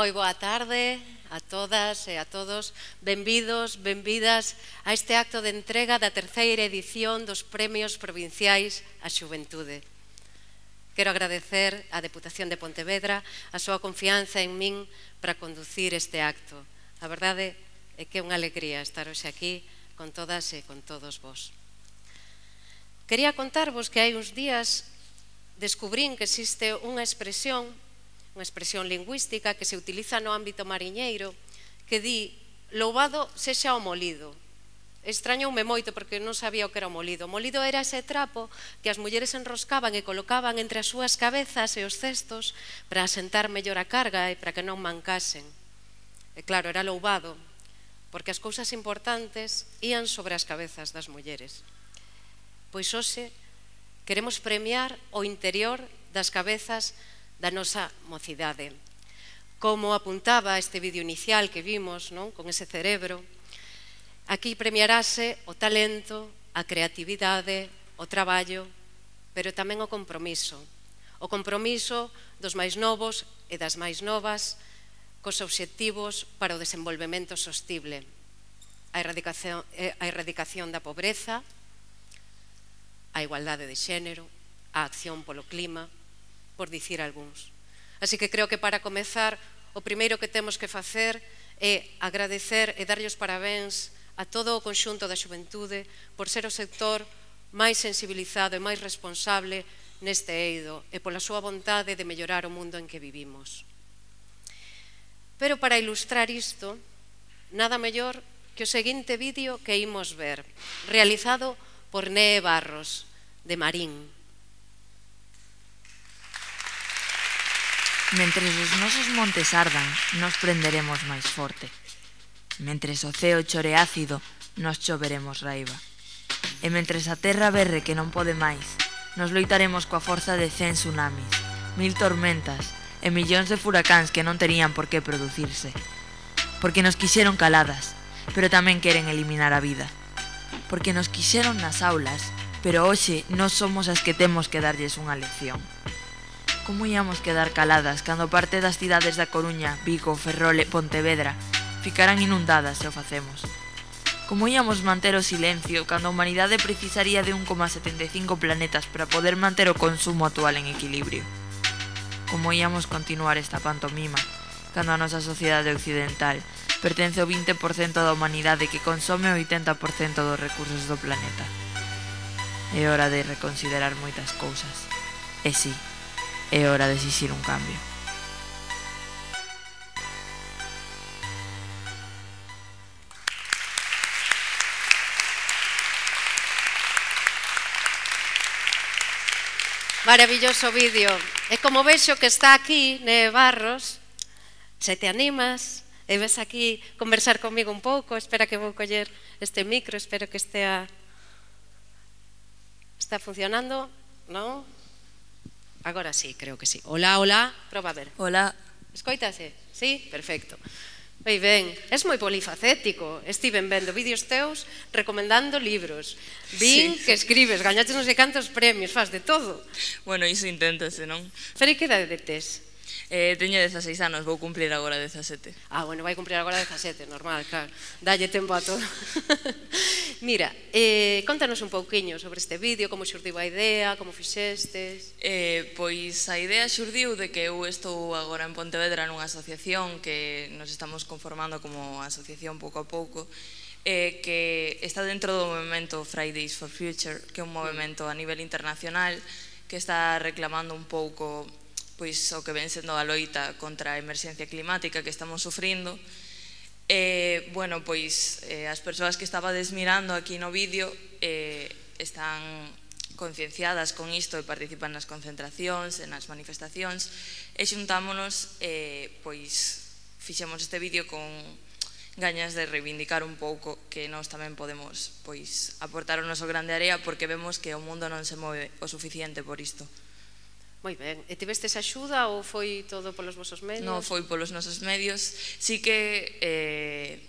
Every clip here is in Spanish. Moi boa tarde a todas e a todos. Benvidos, benvidas a este acto de entrega da terceira edición dos Premios Provinciais á Xuventude. Quero agradecer á Deputación de Pontevedra a súa confianza en min para conducir este acto. A verdade é que é unha alegría estar hoxe aquí con todas e con todos vos. Quería contarvos que hai uns días descubrín que existe unha expresión lingüística que se utiliza no ámbito mariñeiro que di louvado sexa o molido. Extrañoume moito porque non sabía o que era o molido. O molido era ese trapo que as mulleres enroscaban e colocaban entre as súas cabezas e os cestos para asentar mellor a carga e para que non mancasen. E claro, era louvado porque as cousas importantes ían sobre as cabezas das mulleres. Pois hoxe queremos premiar o interior das cabezas da nosa mocidade. Como apuntaba este vídeo inicial que vimos, non, con ese cerebro, aquí premiarase o talento, a creatividade, o traballo, pero tamén o compromiso dos máis novos e das máis novas cos obxectivos para o desenvolvemento sostible, a erradicación da pobreza, a igualdade de xénero, a acción polo clima, por dicir algúns. Así que creo que para comezar o primeiro que temos que facer é agradecer e darlle os parabéns a todo o conxunto da xuventude por ser o sector máis sensibilizado e máis responsable neste eido e pola súa vontade de mellorar o mundo en que vivimos. Pero para ilustrar isto, nada mellor que o seguinte vídeo que imos ver, realizado por Ne Barros, de Marín. Mentres os nosos montes ardan, nos prenderemos máis forte. Mentres o ceo chore ácido, nos choveremos raiva. E mentres a terra berre que non pode máis, nos loitaremos coa forza de 100 tsunamis, 1000 tormentas e millóns de furacáns que non terían por que producirse. Porque nos quixeron caladas, pero tamén queren eliminar a vida. Porque nos quixeron nas aulas, pero hoxe non somos as que temos que darlles unha lección. Como íamos quedar caladas cando parte das cidades da Coruña, Vigo, Ferrol e Pontevedra ficarán inundadas se o facemos? Como íamos manter o silencio cando a humanidade precisaría de 1,75 planetas para poder manter o consumo actual en equilibrio? Como íamos continuar esta pantomima cando a nosa sociedade occidental pertence ao 20% da humanidade que consome o 80% dos recursos do planeta? É hora de reconsiderar moitas cousas. E si, é hora de exixir un cambio. Maravilloso vídeo. E como vexo que está aquí Ne Barros, se te animas e ves aquí conversar comigo un pouco. Espera que vou coller este micro, espero que estea... Está funcionando, non? Agora sí, creo que sí. Hola, hola, proba a ver. Hola. Escoitase? Sí? Perfecto. Moi ben, es moi polifacético. Estiven vendo vídeos teus recomendando libros. Vin sí, que escribes, gañaches non sei cantos premios, faz de todo. Bueno, iso inténtase, non? Feri, que idade tes? Teño 16 anos, vou cumplir agora 17. Ah, bueno, vai cumplir agora 17, normal, claro. Dalle tempo a todo. Mira, contanos un pouquiño sobre este vídeo, como xurdiu a idea, como fixestes. Pois a idea xurdiu de que eu estou agora en Pontevedra nunha asociación que nos estamos conformando como asociación pouco a pouco, que está dentro do movimento Fridays for Future, que é un movimento a nivel internacional que está reclamando un pouco pois o que ven sendo a loita contra a emerxencia climática que estamos sufrindo. Bueno, pois as persoas que estabades mirando aquí no vídeo están concienciadas con isto e participan nas concentracións e nas manifestacións, e xuntámonos, pois fixemos este vídeo con gañas de reivindicar un pouco que nós tamén podemos pois aportar o noso grande área, porque vemos que o mundo non se move o suficiente por isto. Moi ben, e tivestes axuda ou foi todo polos vosos medios? Non, foi polos nosos medios. Si que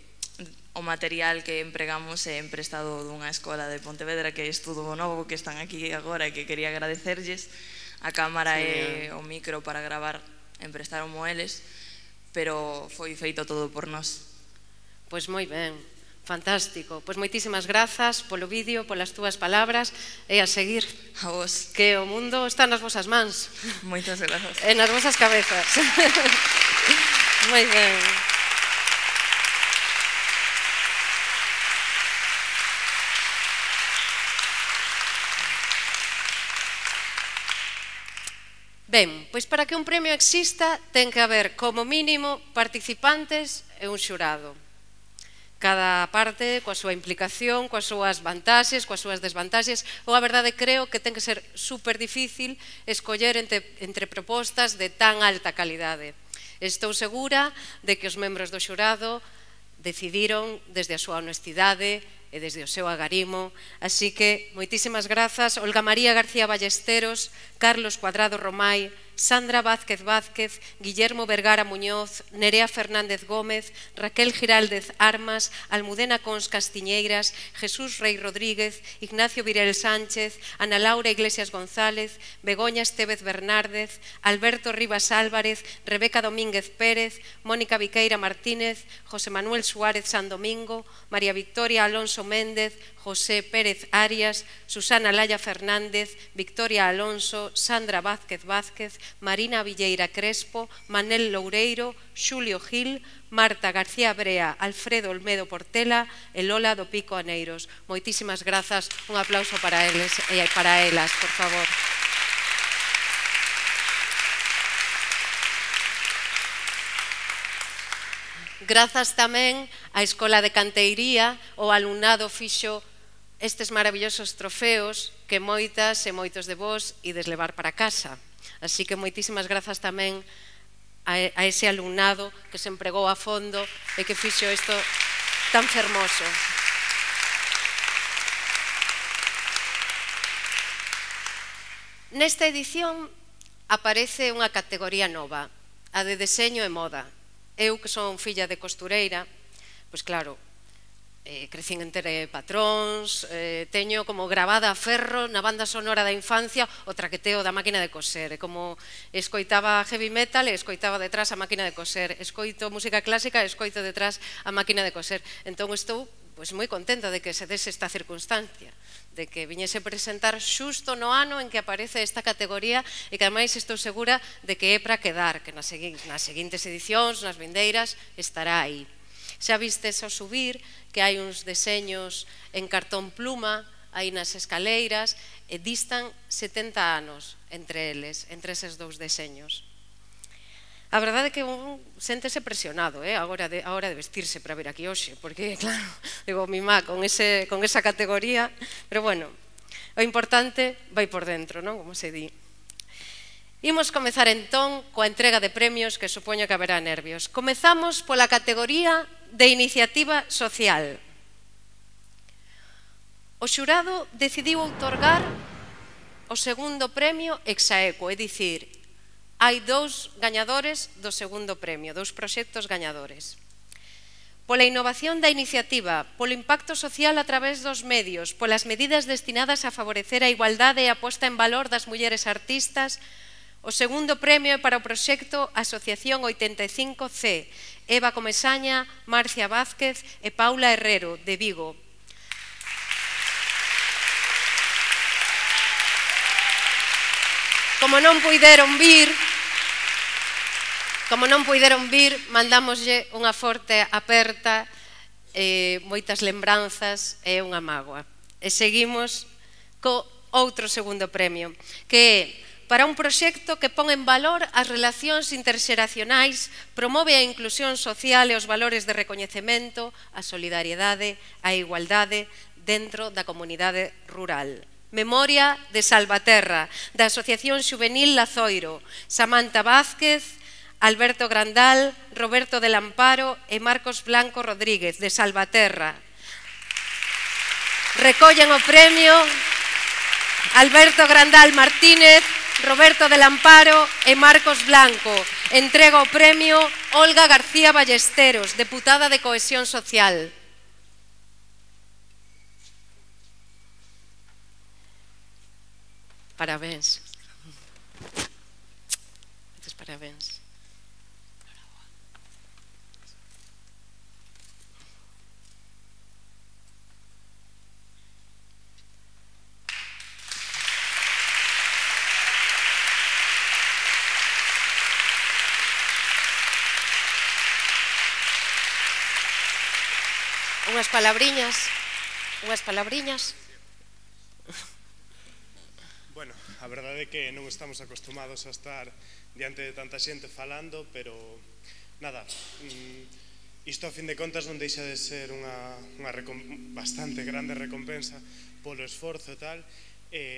o material que empregamos é emprestado dunha escola de Pontevedra que é Estudio Bonobo, que están aquí agora e que quería agradecerlles a cámara e o micro para gravar, emprestaron moeles, pero foi feito todo por nós. Pois moi ben, fantástico. Pois moitísimas grazas polo vídeo, polas túas palabras, e a seguir. A vos. Que o mundo está nas vosas mans. Moitas grazas. E nas vosas cabezas. Moi ben. Ben, pois para que un premio exista ten que haber como mínimo participantes e un xurado. Cada parte, coa súa implicación, coas súas vantaxes, coas súas desvantaxes, ou a verdade creo que ten que ser super difícil escoller entre propostas de tan alta calidade. Estou segura de que os membros do xurado decidiron desde a súa honestidade e desde o seu agarimo, así que moitísimas grazas Olga María García Ballesteros, Carlos Cuadrado Romay, Sandra Vázquez Vázquez, Guillermo Vergara Muñoz, Nerea Fernández Gómez, Raquel Giraldez Armas, Almudena Cons Castiñeiras, Jesús Rey Rodríguez, Ignacio Virel Sánchez, Ana Laura Iglesias González, Begoña Estevez Bernández, Alberto Rivas Álvarez, Rebeca Domínguez Pérez, Mónica Viqueira Martínez, José Manuel Suárez San Domingo, María Victoria Alonso Méndez, José Pérez Arias, Susana Laya Fernández, Victoria Alonso, Sandra Vázquez Vázquez, Marina Villeira Crespo, Manel Loureiro, Xulio Gil, Marta García Brea, Alfredo Olmedo Portela e Lola Dopico Aneiros. Moitísimas grazas, un aplauso para eles e para elas, por favor. Grazas tamén á Escola de Canteiría, o alumnado fixo estes maravillosos trofeos que moitas e moitos de vós ides levar para casa. Así que moitísimas grazas tamén a ese alumnado que se empregou a fondo e que fixo isto tan fermoso. Nesta edición aparece unha categoría nova, a de deseño e moda. Eu, que son filla de costureira, pois claro, crecín entre patróns, teño como gravada a ferro na banda sonora da infancia o traqueteo da máquina de coser. Como escoitaba heavy metal, escoitaba detrás a máquina de coser. Escoito música clásica, escoito detrás a máquina de coser. Entón estou pois moi contenta de que se dese esta circunstancia, de que viñese presentar xusto no ano en que aparece esta categoría e que ademais estou segura de que é para quedar, que nas seguintes edicións, nas vindeiras, estará aí. Xa vistes ao subir que hai uns deseños en cartón pluma, aí nas escaleiras, e distan 70 anos entre eles, entre eses dous deseños. A verdade é que un séntese presionado agora a hora de vestirse para ver aquí hoxe, porque, claro, digo, mimá con esa categoría, pero, bueno, o importante vai por dentro, non? Como se di. Imos comezar, entón, coa entrega de premios, que supoño que haberá nervios. Comezamos pola categoría de iniciativa social. O xurado decidiu outorgar o segundo premio exaequo, é dicir, hai dous gañadores do segundo premio, dous proxectos gañadores. Pola innovación da iniciativa, polo impacto social a través dos medios, polas medidas destinadas a favorecer a igualdade e a posta en valor das mulleres artistas, o segundo premio é para o proxecto Asociación 85C, Eva Comesaña, Marcia Vázquez e Paula Herrero, de Vigo. Como non puideron vir, mandámoslle unha forte aperta, moitas lembranzas e unha mágoa. E seguimos co outro segundo premio, que é para un proxecto que pon en valor as relacións interxeracionais, promove a inclusión social e os valores de recoñecemento, a solidariedade, a igualdade dentro da comunidade rural. Memoria de Salvaterra, da Asociación Xuvenil Lazoiro, Samantha Vázquez, Alberto Grandal, Roberto del Amparo e Marcos Blanco Rodríguez, de Salvaterra. Recollen o premio Alberto Grandal Martínez, Roberto del Amparo e Marcos Blanco. Entrega o premio Olga María García Ballesteros, deputada de Cohesión Social. Parabéns. Moitos parabéns. Unhas palabriñas. Unhas palabriñas. Bueno, a verdade é que non estamos acostumados a estar diante de tanta xente falando, pero nada, isto a fin de contas non deixa de ser unha bastante grande recompensa polo esforzo e tal.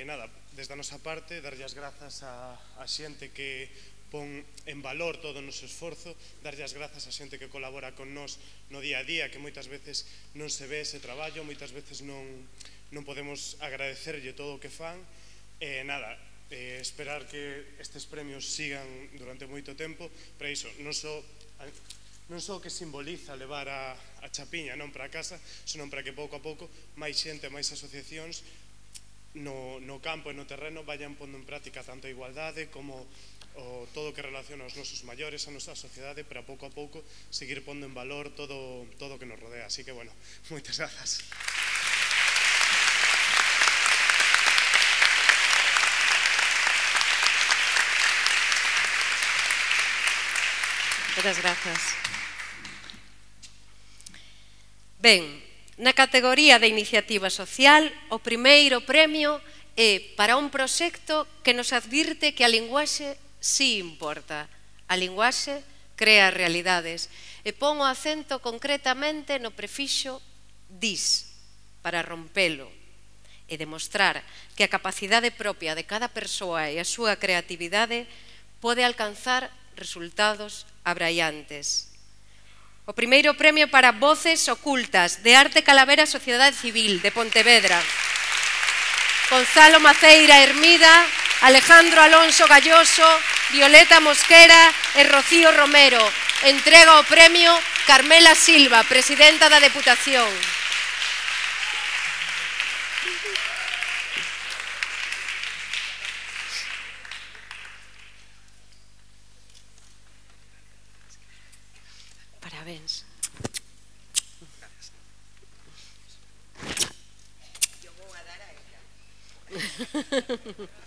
Nada, desde a nosa parte, darlle as grazas a xente que pon en valor todo o noso esforzo, darlle as grazas a xente que colabora con nós no día a día, que moitas veces non se ve ese traballo, moitas veces non podemos agradecerlle todo o que fan. Nada, esperar que estes premios sigan durante moito tempo, para iso, non só que simboliza levar a chapiña non para casa, senón para que pouco a pouco máis xente, máis asociacións no campo e no terreno vayan pondo en práctica tanto a igualdade como todo o que relaciona aos nosos maiores, a nosa sociedade, para pouco a pouco seguir pondo en valor todo o que nos rodea. Así que, bueno, moitas grazas. Moitas grazas. Ben, na categoría de iniciativa social, o primeiro premio é para un proxecto que nos advirte que a linguaxe si importa. A linguaxe crea realidades e pon o acento concretamente no prefixo dis, para rompelo e demostrar que a capacidade propia de cada persoa e a súa creatividade pode alcanzar resultados abraiantes. O primeiro premio para Voces Ocultas, de Arte Calavera Sociedad Civil, de Pontevedra. Gonzalo Maceira Hermida, Alejandro Alonso Galloso, Violeta Mosquera e Rocío Romero. Entrega o premio Carmela Silva, presidenta da Deputación. Parabéns. Eu vou a dar a ela.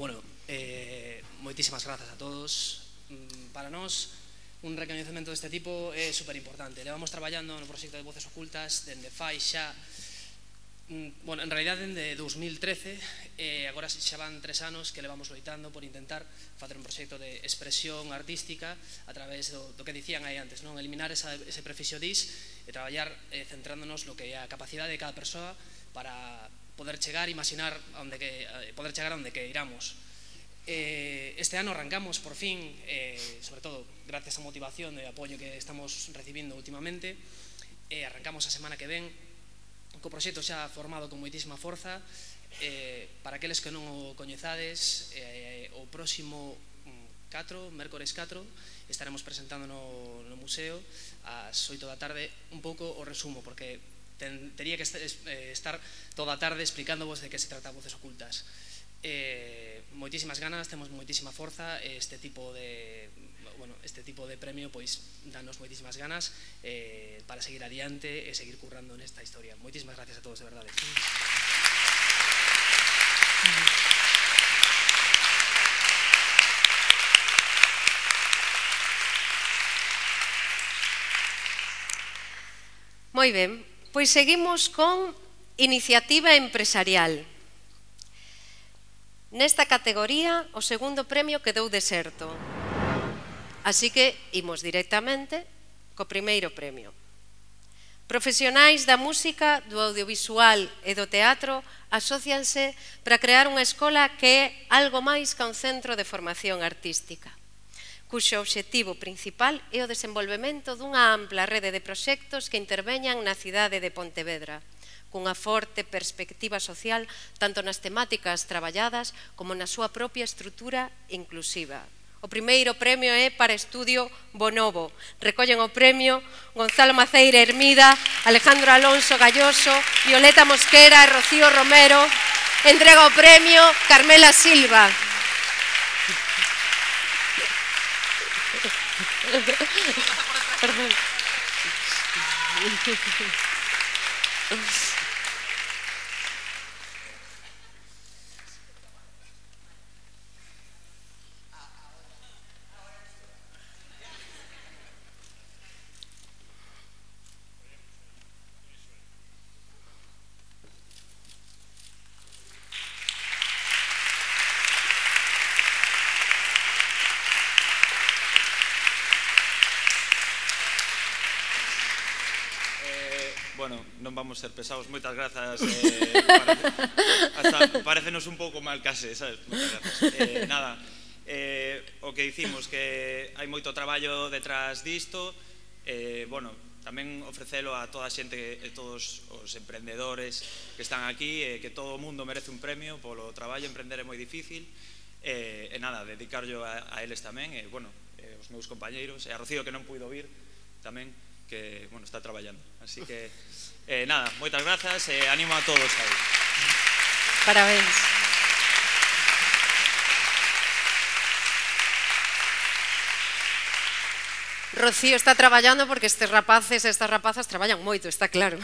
Bueno, moitísimas grazas a todos. Para nós, un recoñecemento deste tipo é superimportante. Levamos traballando no proxecto de Voces Ocultas dende fai xa, bueno, en realidad dende 2013, agora xa van 3 anos que levamos loitando por intentar facer un proxecto de expresión artística a través do que dicían aí antes, non? Eliminar ese prefixo dis e traballar centrándonos no que é a capacidade de cada persoa para poder chegar e imaginar poder chegar onde que iramos. Este ano arrancamos por fin, sobre todo gracias á motivación e apoio que estamos recibindo últimamente, arrancamos a semana que ven co proxecto xa formado con moitísima forza. Para aqueles que non o coñezades, o próximo mércores 4 estaremos presentando no museo ás 8 da tarde un pouco o resumo, porque tería que estar toda a tarde explicándovos de que se trata Voces Ocultas. Moitísimas ganas, temos moitísima forza, este tipo de premio pois danos moitísimas ganas para seguir adiante e seguir currando nesta historia. Moitísimas gracias a todos, de verdade. Moi ben. Pois seguimos con Iniciativa Empresarial. Nesta categoría, o segundo premio quedou deserto. Así que imos directamente co primeiro premio. Profesionais da música, do audiovisual e do teatro asócianse para crear unha escola que é algo máis que un centro de formación artística, cuxo obxectivo principal é o desenvolvemento dunha ampla rede de proxectos que interveñan na cidade de Pontevedra, cunha forte perspectiva social tanto nas temáticas traballadas como na súa propia estrutura inclusiva. O primeiro premio é para Estudio Bonobo. Recollen o premio Gonzalo Maceira Hermida, Alejandro Alonso Galloso, Violeta Mosquera e Rocío Romero. Entrega o premio Carmela Silva. Vamos a ser pesados, moitas grazas. Hasta parécenos un pouco mal case, sabes? Moitas grazas. O que dicimos que hai moito traballo detrás disto, bueno, tamén ofrecelo a toda a xente, todos os emprendedores que están aquí, que todo o mundo merece un premio polo traballo. Emprender é moi difícil, dedicarlo a eles tamén, bueno, os meus compañeiros, e a Rocío que non puido vir tamén, que, bueno, está traballando. Así que, moitas grazas, animo a todos aí. Parabéns. Rocío está traballando porque estes rapaces e estas rapazas traballan moito, está claro.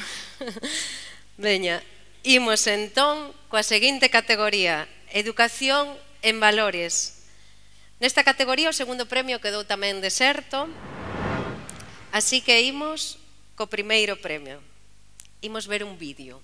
Veña, imos entón coa seguinte categoría, Educación en Valores. Nesta categoría o segundo premio quedou tamén deserto. Así que imos co primeiro premio. Imos ver un vídeo.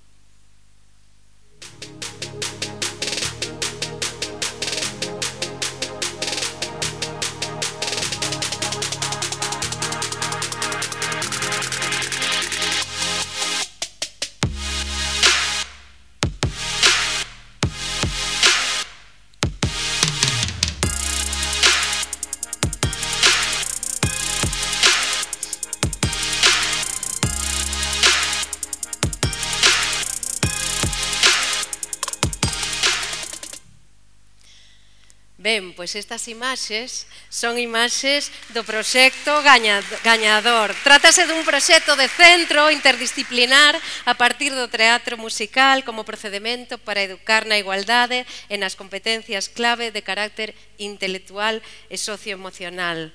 Ben, pois estas imaxes son imaxes do proxecto Gañador. Trátase dun proxecto de centro interdisciplinar a partir do teatro musical como procedimento para educar na igualdade e nas competencias clave de carácter intelectual e socioemocional.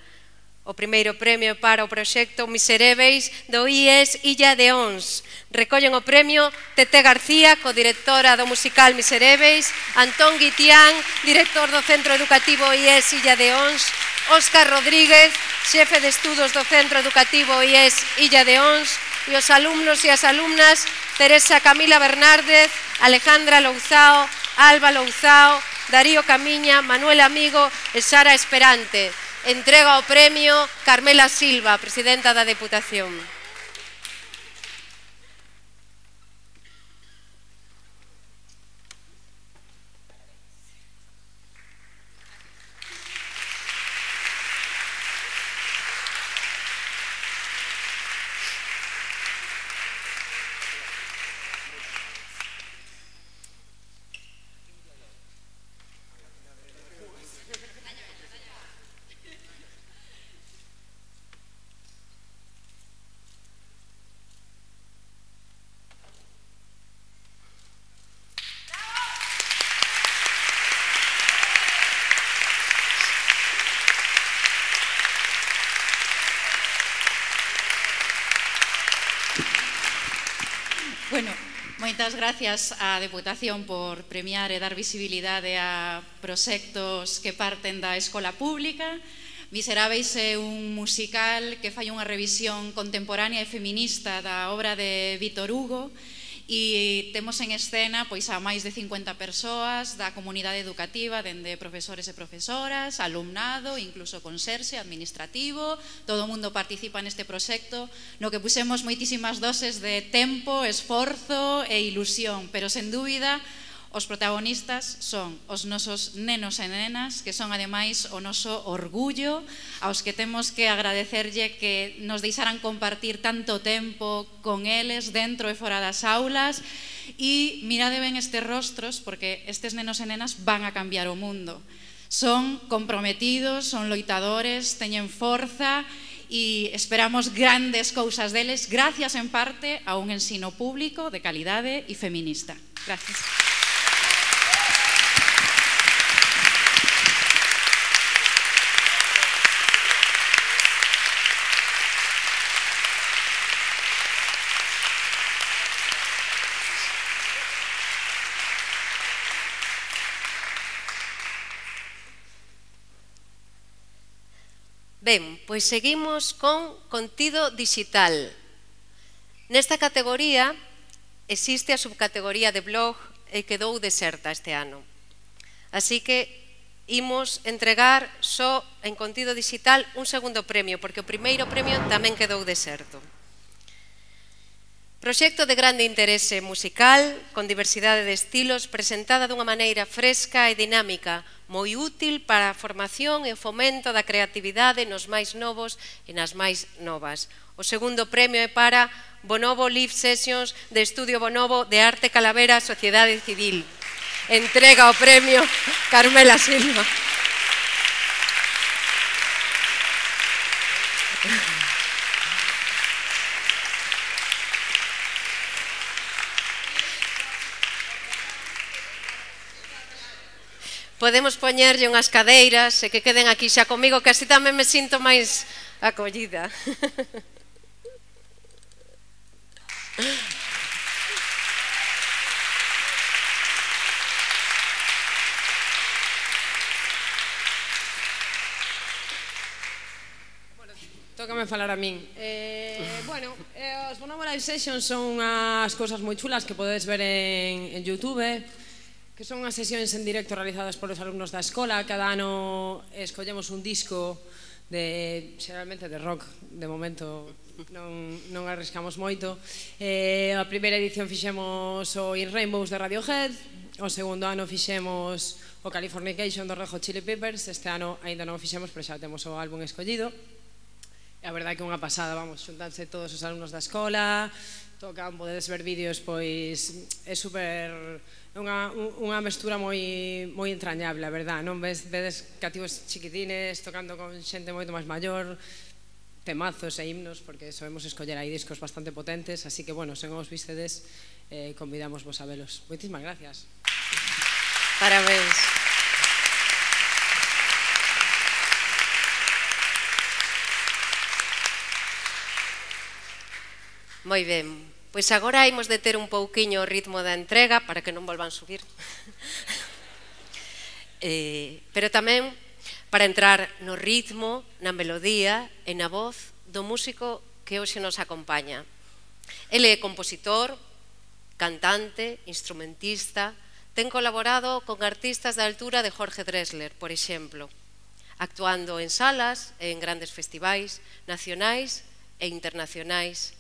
O primeiro premio para o proxecto Miserebeis do IES Illa de Ons. Recollen o premio Tete García, codirectora do musical Miserebeis, Antón Guitián, director do Centro Educativo IES Illa de Ons, Óscar Rodríguez, xefe de estudos do Centro Educativo IES Illa de Ons, e os alumnos e as alumnas Teresa Camila Bernárdez, Alejandra Louzao, Alba Louzao, Darío Camiña, Manuel Amigo e Sara Esperante. Entrega o premio Carmela Silva, presidenta da Deputación. Moitas gracias á Deputación por premiar e dar visibilidade a proxectos que parten da escola pública. Miserábeis é un musical que fai unha revisión contemporánea e feminista da obra de Víctor Hugo e temos en escena pois a máis de 50 persoas da comunidade educativa, dende profesores e profesoras, alumnado, incluso conserxe, administrativo, todo o mundo participa neste proxecto, no que pusemos moitísimas doses de tempo, esforzo e ilusión, pero sen dúbida os protagonistas son os nosos nenos e nenas, que son ademais o noso orgullo, aos que temos que agradecerlle que nos deixaran compartir tanto tempo con eles dentro e fora das aulas. E mirade ben estes rostros, porque estes nenos e nenas van a cambiar o mundo. Son comprometidos, son loitadores, teñen forza e esperamos grandes cousas deles, gracias en parte a un ensino público de calidade e feminista. Gracias. Ben, pois seguimos con contido digital. Nesta categoría existe a subcategoría de blog e quedou deserta este ano. Así que imos entregar só en contido digital un segundo premio, porque o primeiro premio tamén quedou deserto. Proxecto de grande interese musical, con diversidade de estilos, presentada dunha maneira fresca e dinámica, moi útil para a formación e o fomento da creatividade nos máis novos e nas máis novas. O segundo premio é para Bonobo Live Sessions de Estudio Bonobo de Arte Calavera Sociedade Civil. Entrega o premio Carmela Silva. Podemos poñerlle unhas cadeiras e que queden aquí xa comigo, que así tamén me sinto máis acollida. Tócame falar a min. Os Bonobo Live Sessions son unhas cousas moi chulas que podedes ver en YouTube, que son unhas sesións en directo realizadas polos alumnos da escola. Cada ano escollemos un disco xeralmente de rock, de momento non arriscamos moito. A primeira edición fixemos o In Rainbows de Radiohead, o segundo ano fixemos o Californication do Red Hot Chili Peppers, este ano ainda non o fixemos, pero xa temos o álbum escollido. A verdade é que é unha pasada, vamos, xuntanse todos os alumnos da escola, tocan, podedes ver vídeos, pois é super... unha mestura moi entrañable, a verdade, non? Vedes cativos chiquitines tocando con xente moito máis maior, temazos e himnos, porque sabemos escoller aí discos bastante potentes, así que, bueno, sen os vistedes, convidamos vos a velos. Moitísimas gracias. Parabéns. Moi ben, pois agora imos de ter un pouquiño o ritmo da entrega para que non volvan subir. Pero tamén para entrar no ritmo, na melodía e na voz do músico que hoxe nos acompaña. Ele é compositor, cantante, instrumentista, ten colaborado con artistas da altura de Jorge Drexler, por exemplo, actuando en salas e en grandes festivais nacionais e internacionais.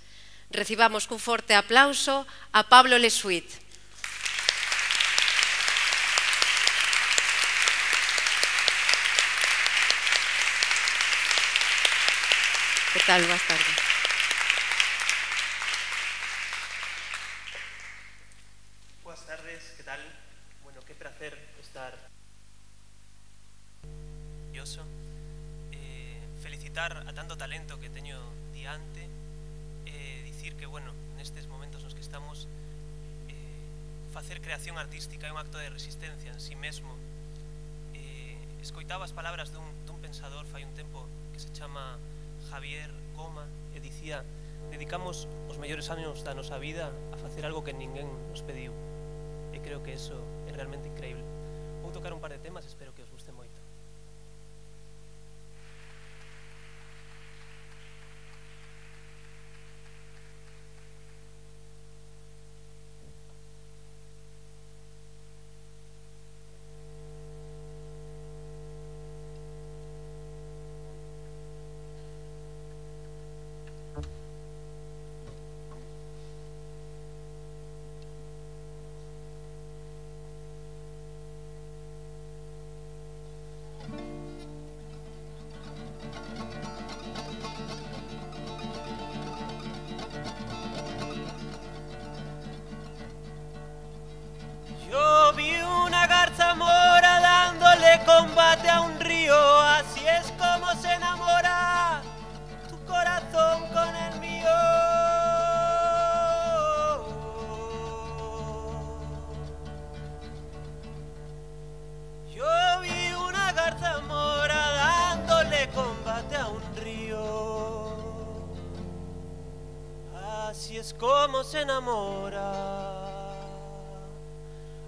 Recibamos cun forte aplauso a Pablo Lesuit. Que tal? Boas tardes. Boas tardes, que tal? Bueno, que placer estar... ...curioso. Felicitar a tanto talento que teño diante. Que, bueno, nestes momentos nos que estamos facer creación artística é un acto de resistencia en si mesmo. Escoitaba as palabras dun pensador fai un tempo que se chama Javier Goma e dicía: dedicamos os mellores anos da nosa vida a facer algo que ninguén nos pediu, e creo que eso é realmente increíble. Vou tocar un par de temas, espero que os guste moito. Se enamora,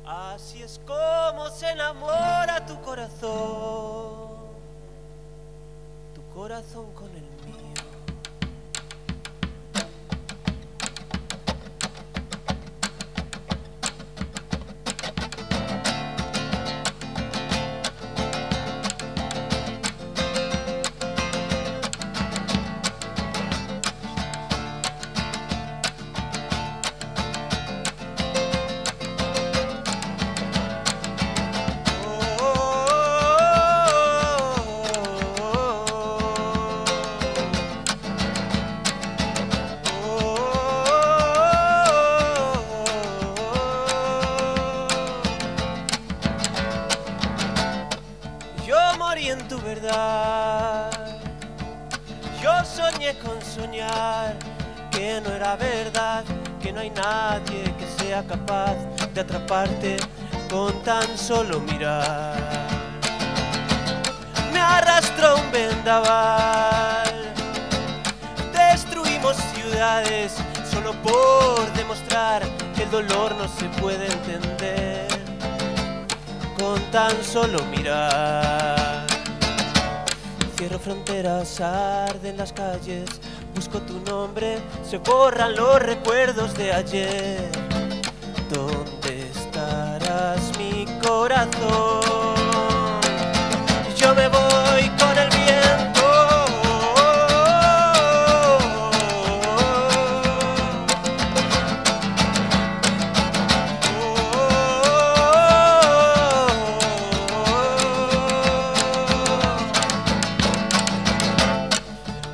así es como se enamora tu corazón con el mío. Parte con tan solo mirar, me arrastró un vendaval, destruimos ciudades solo por demostrar que el dolor no se puede entender con tan solo mirar. Cierro fronteras, arden las calles, busco tu nombre, se borran los recuerdos de ayer. Mi corazón, yo me voy con el viento.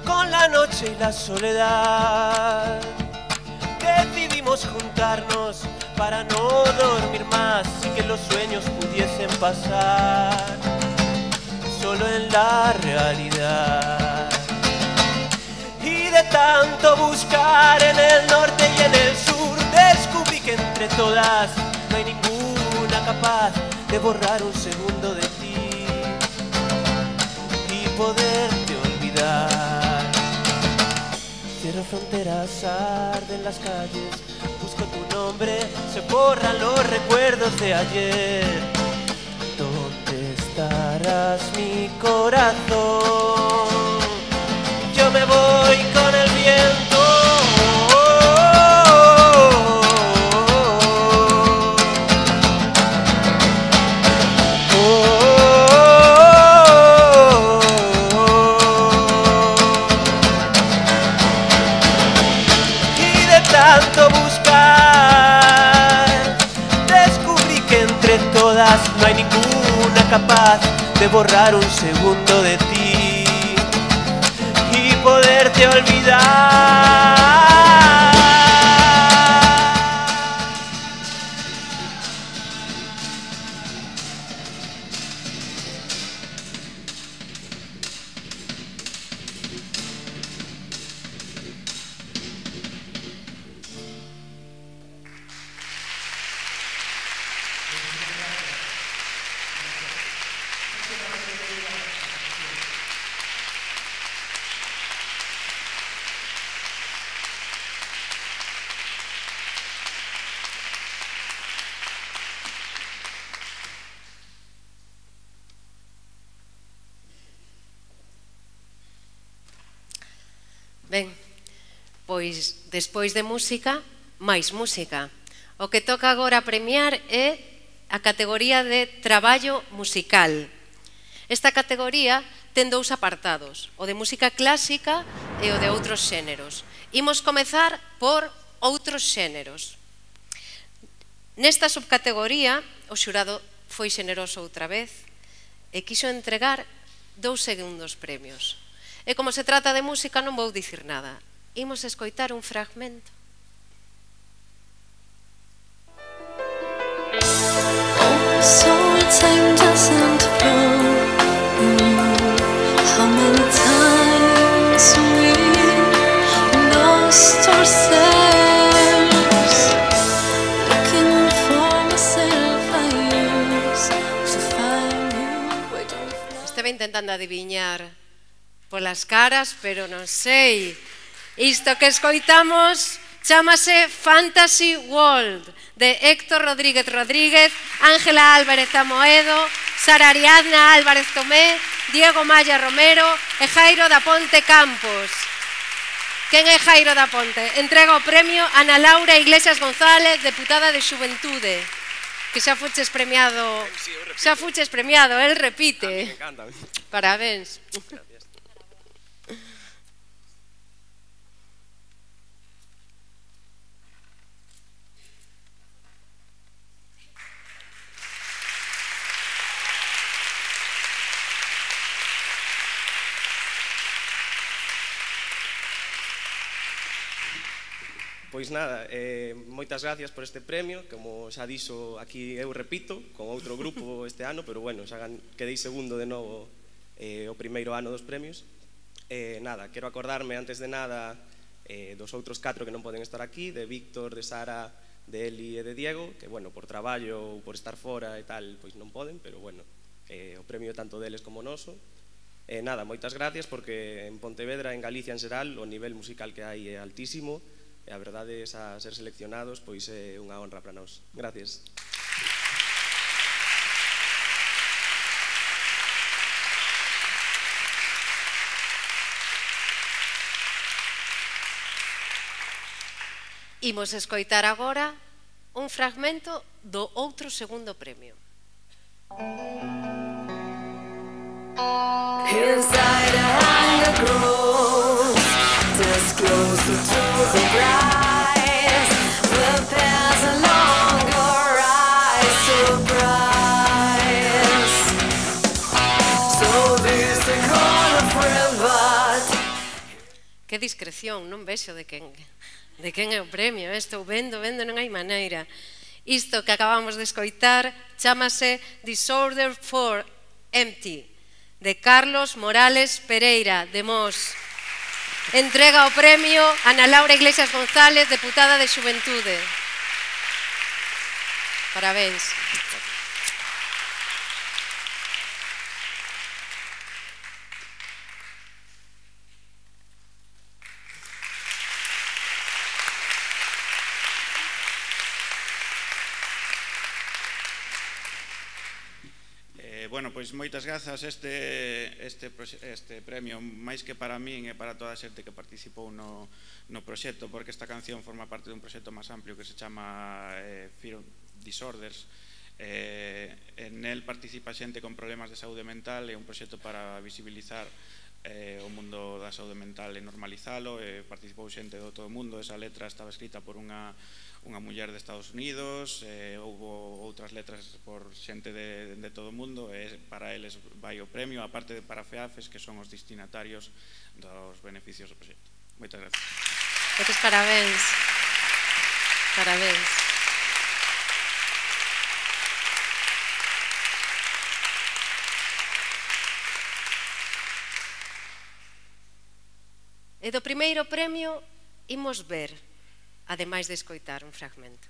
Con la noche y la soledad, Podemos juntarnos para no dormir más y que los sueños pudiesen pasar solo en la realidad. Y de tanto buscar en el norte y en el sur, descubrí que entre todas no hay ninguna capaz de borrar un segundo de ti y poderte olvidar. Cierro fronteras, arden las calles, busco tu nombre, se borran los recuerdos de ayer. ¿Dónde estarás, mi corazón? Yo me voy con el viento. No hay ninguna capaz de borrar un segundo de ti y poderte olvidar. Ben, pois despois de música, máis música. O que toca agora premiar é a categoría de traballo musical. Esta categoría ten dous apartados, o de música clásica e o de outros xéneros. Imos comezar por outros xéneros. Nesta subcategoría, o xurado foi xeneroso outra vez e quixo entregar dous segundos premios. E como se trata de música non vou dicir nada. Imos escoitar un fragmento. So the time doesn't go. How many times we lost ourselves, looking for myself I used to find you. Estaba intentando adiviñar polas caras, pero non sei. Isto que escoitamos chámase Fantasy World, de Héctor Rodríguez Rodríguez, Ángela Álvarez Amoedo, Sara Ariadna Álvarez Tomé, Diego Maya Romero e Jairo da Ponte Campos. Quen é Jairo da Ponte? Entrega o premio Ana Laura Iglesias González, deputada de Xuventude, que xa fuches premiado. Xa fuches premiado, el repite. Parabéns. Pois nada, moitas gracias por este premio. Como xa dixo aquí, eu repito con outro grupo este ano, pero bueno, xa quedei segundo de novo o primeiro ano dos premios. Nada, quero acordarme antes de nada dos outros 4 que non poden estar aquí, de Víctor, de Sara, de Eli e de Diego, que bueno, por traballo ou por estar fora e tal, pois non poden, pero bueno, o premio tanto deles como noso. Nada, moitas gracias, porque en Pontevedra, en Galicia en xeral, o nivel musical que hai é altísimo. E a verdade é a ser seleccionados pois é unha honra para nós. Gracias. Imos escoitar agora un fragmento do outro segundo premio. Inside a underground, just closer to the rise, the path's a longer rise, surprise. So this the call of river. Que discreción, non vexo de quen de quen é o premio, estou vendo, non hai maneira. Isto que acabamos de escoitar chámase Disorder for Empty, de Carlos Morales Pereira, de Mos. Entrega o premio Ana Laura Iglesias González, deputada de Xuventude. Parabéns. Bueno, pois moitas grazas. Este premio, máis que para min, é para toda a xente que participou no proxecto, porque esta canción forma parte dun proxecto máis amplio que se chama Fear of Disorders. En el participa xente con problemas de saúde mental, é un proxecto para visibilizar o mundo da saúde mental e normalizalo. Participou xente do todo o mundo. Esa letra estaba escrita por unha muller de Estados Unidos, houbo outras letras por xente de todo o mundo, e para eles vai o premio, aparte de para FEAFES, que son os destinatarios dos beneficios do proxecto. Moitas gracias. Moitos parabéns. Parabéns. E do primeiro premio imos ver, ademais de escoitar un fragmento.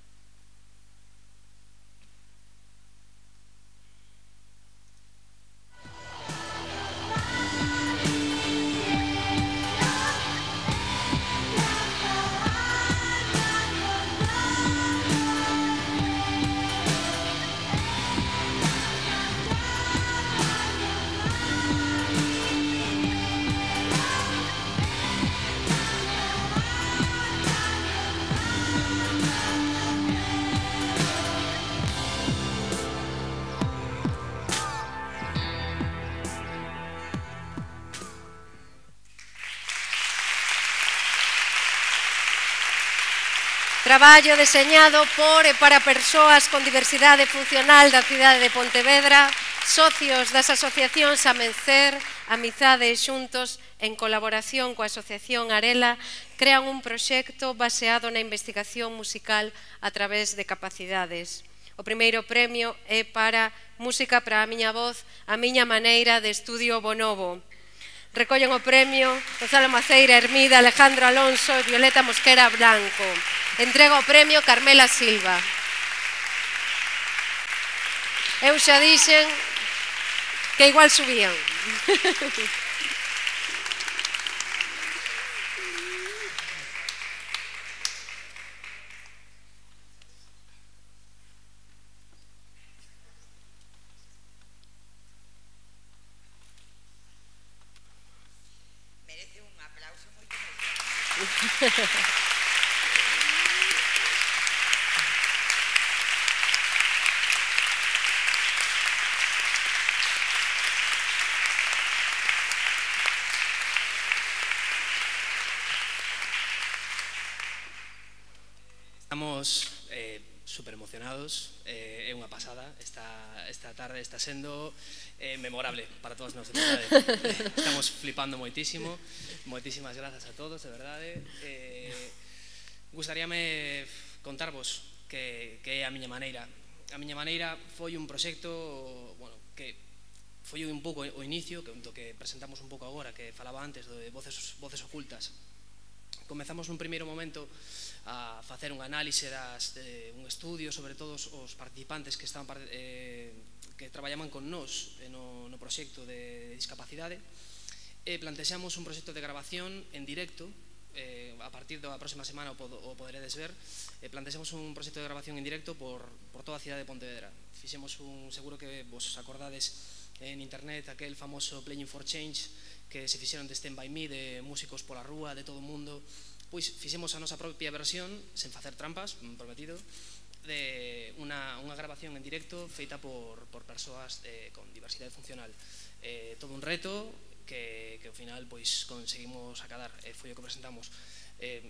Traballo deseñado por e para persoas con diversidade funcional da cidade de Pontevedra, socios das asociacións Amencer, Amizade e Xuntos, en colaboración coa asociación Arela, crean un proxecto baseado na investigación musical a través de capacidades. O primeiro premio é para Música para a miña voz, a miña maneira, de Estudio Bonobo. Recollen o premio Gonzalo Maceira Hermida, Alejandro Alonso e Violeta Mosquera Blanco. Entrega o premio Carmela Silva. Eu xa dixen que igual subían. Estamos super emocionados, é unha pasada, esta tarde está sendo memorable para todas nós. Estamos flipando moitísimo, moitísimas grazas a todos, de verdade. Gustaríame contarvos que é a miña maneira. A miña maneira foi un proxecto, bueno, que foi un pouco o inicio, do que presentamos un pouco agora, que falaba antes, de Voces Ocultas. Comezamos nun primeiro momento a facer un análise, un estudio sobre todos os participantes que traballaban con nós no proxecto de discapacidade. Plantexamos un proxecto de grabación en directo. A partir da próxima semana o poderedes ver. Plantexamos un proxecto de grabación en directo por toda a cidade de Pontevedra. Fixemos un, seguro que vos acordades en internet, aquel famoso Playing for Change, que se fixeron de Stand By Me, de músicos pola rúa, de todo o mundo. Pois fixemos a nosa propia versión, sen facer trampas, prometido, de unha grabación en directo feita por persoas con diversidade funcional. Todo un reto que ao final pois conseguimos acadar, foi o que presentamos.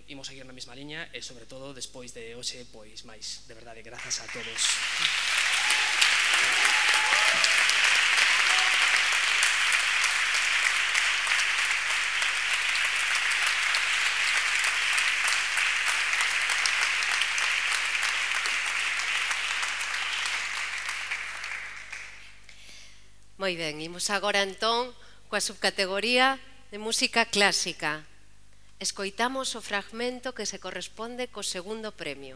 Imos seguir na mesma liña e sobre todo despois de hoxe pois máis, de verdade, grazas a todos. Moi ben, imos agora entón coa subcategoría de música clásica. Escoitamos o fragmento que se corresponde co segundo premio.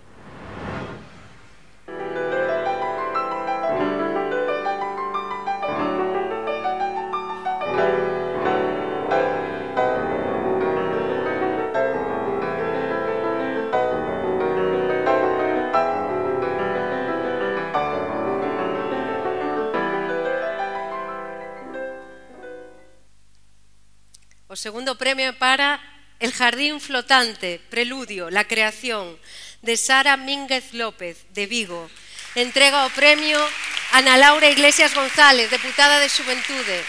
O segundo premio para El jardín flotante, preludio, la creación, de Sara Mínguez López, de Vigo. Entrega o premio Ana Laura Iglesias González, deputada de Xuventude.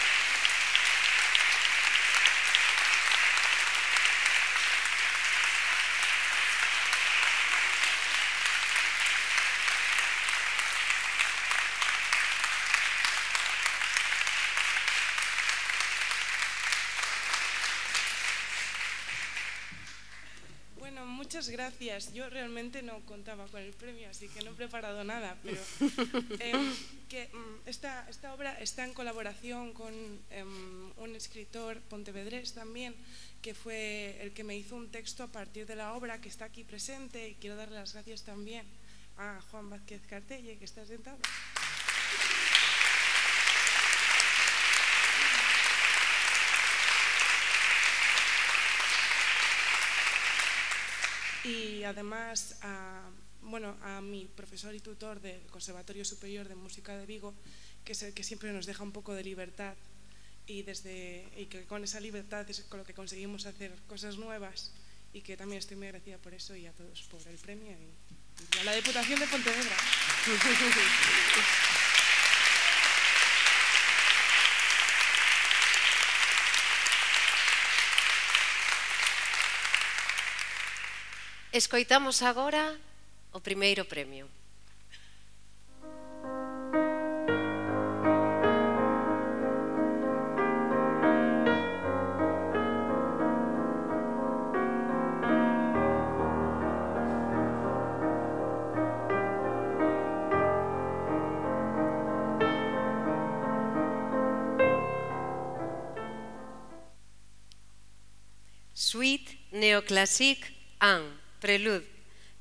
Gracias. Yo realmente no contaba con el premio, así que no he preparado nada, pero que esta obra está en colaboración con un escritor pontevedrés también, que fue el que me hizo un texto a partir de la obra, que está aquí presente, y quiero darle las gracias también a Juan Vázquez Cartelle, que está sentado. Y además a mi profesor y tutor del Conservatorio Superior de Música de Vigo, que es el que siempre nos deja un poco de libertad y que con esa libertad es con lo que conseguimos hacer cosas nuevas, y que también estoy muy agradecida por eso, y a todos por el premio y a la Deputación de Pontevedra. Escoitamos agora o primeiro premio. Suite Neoclásique An. Prelude,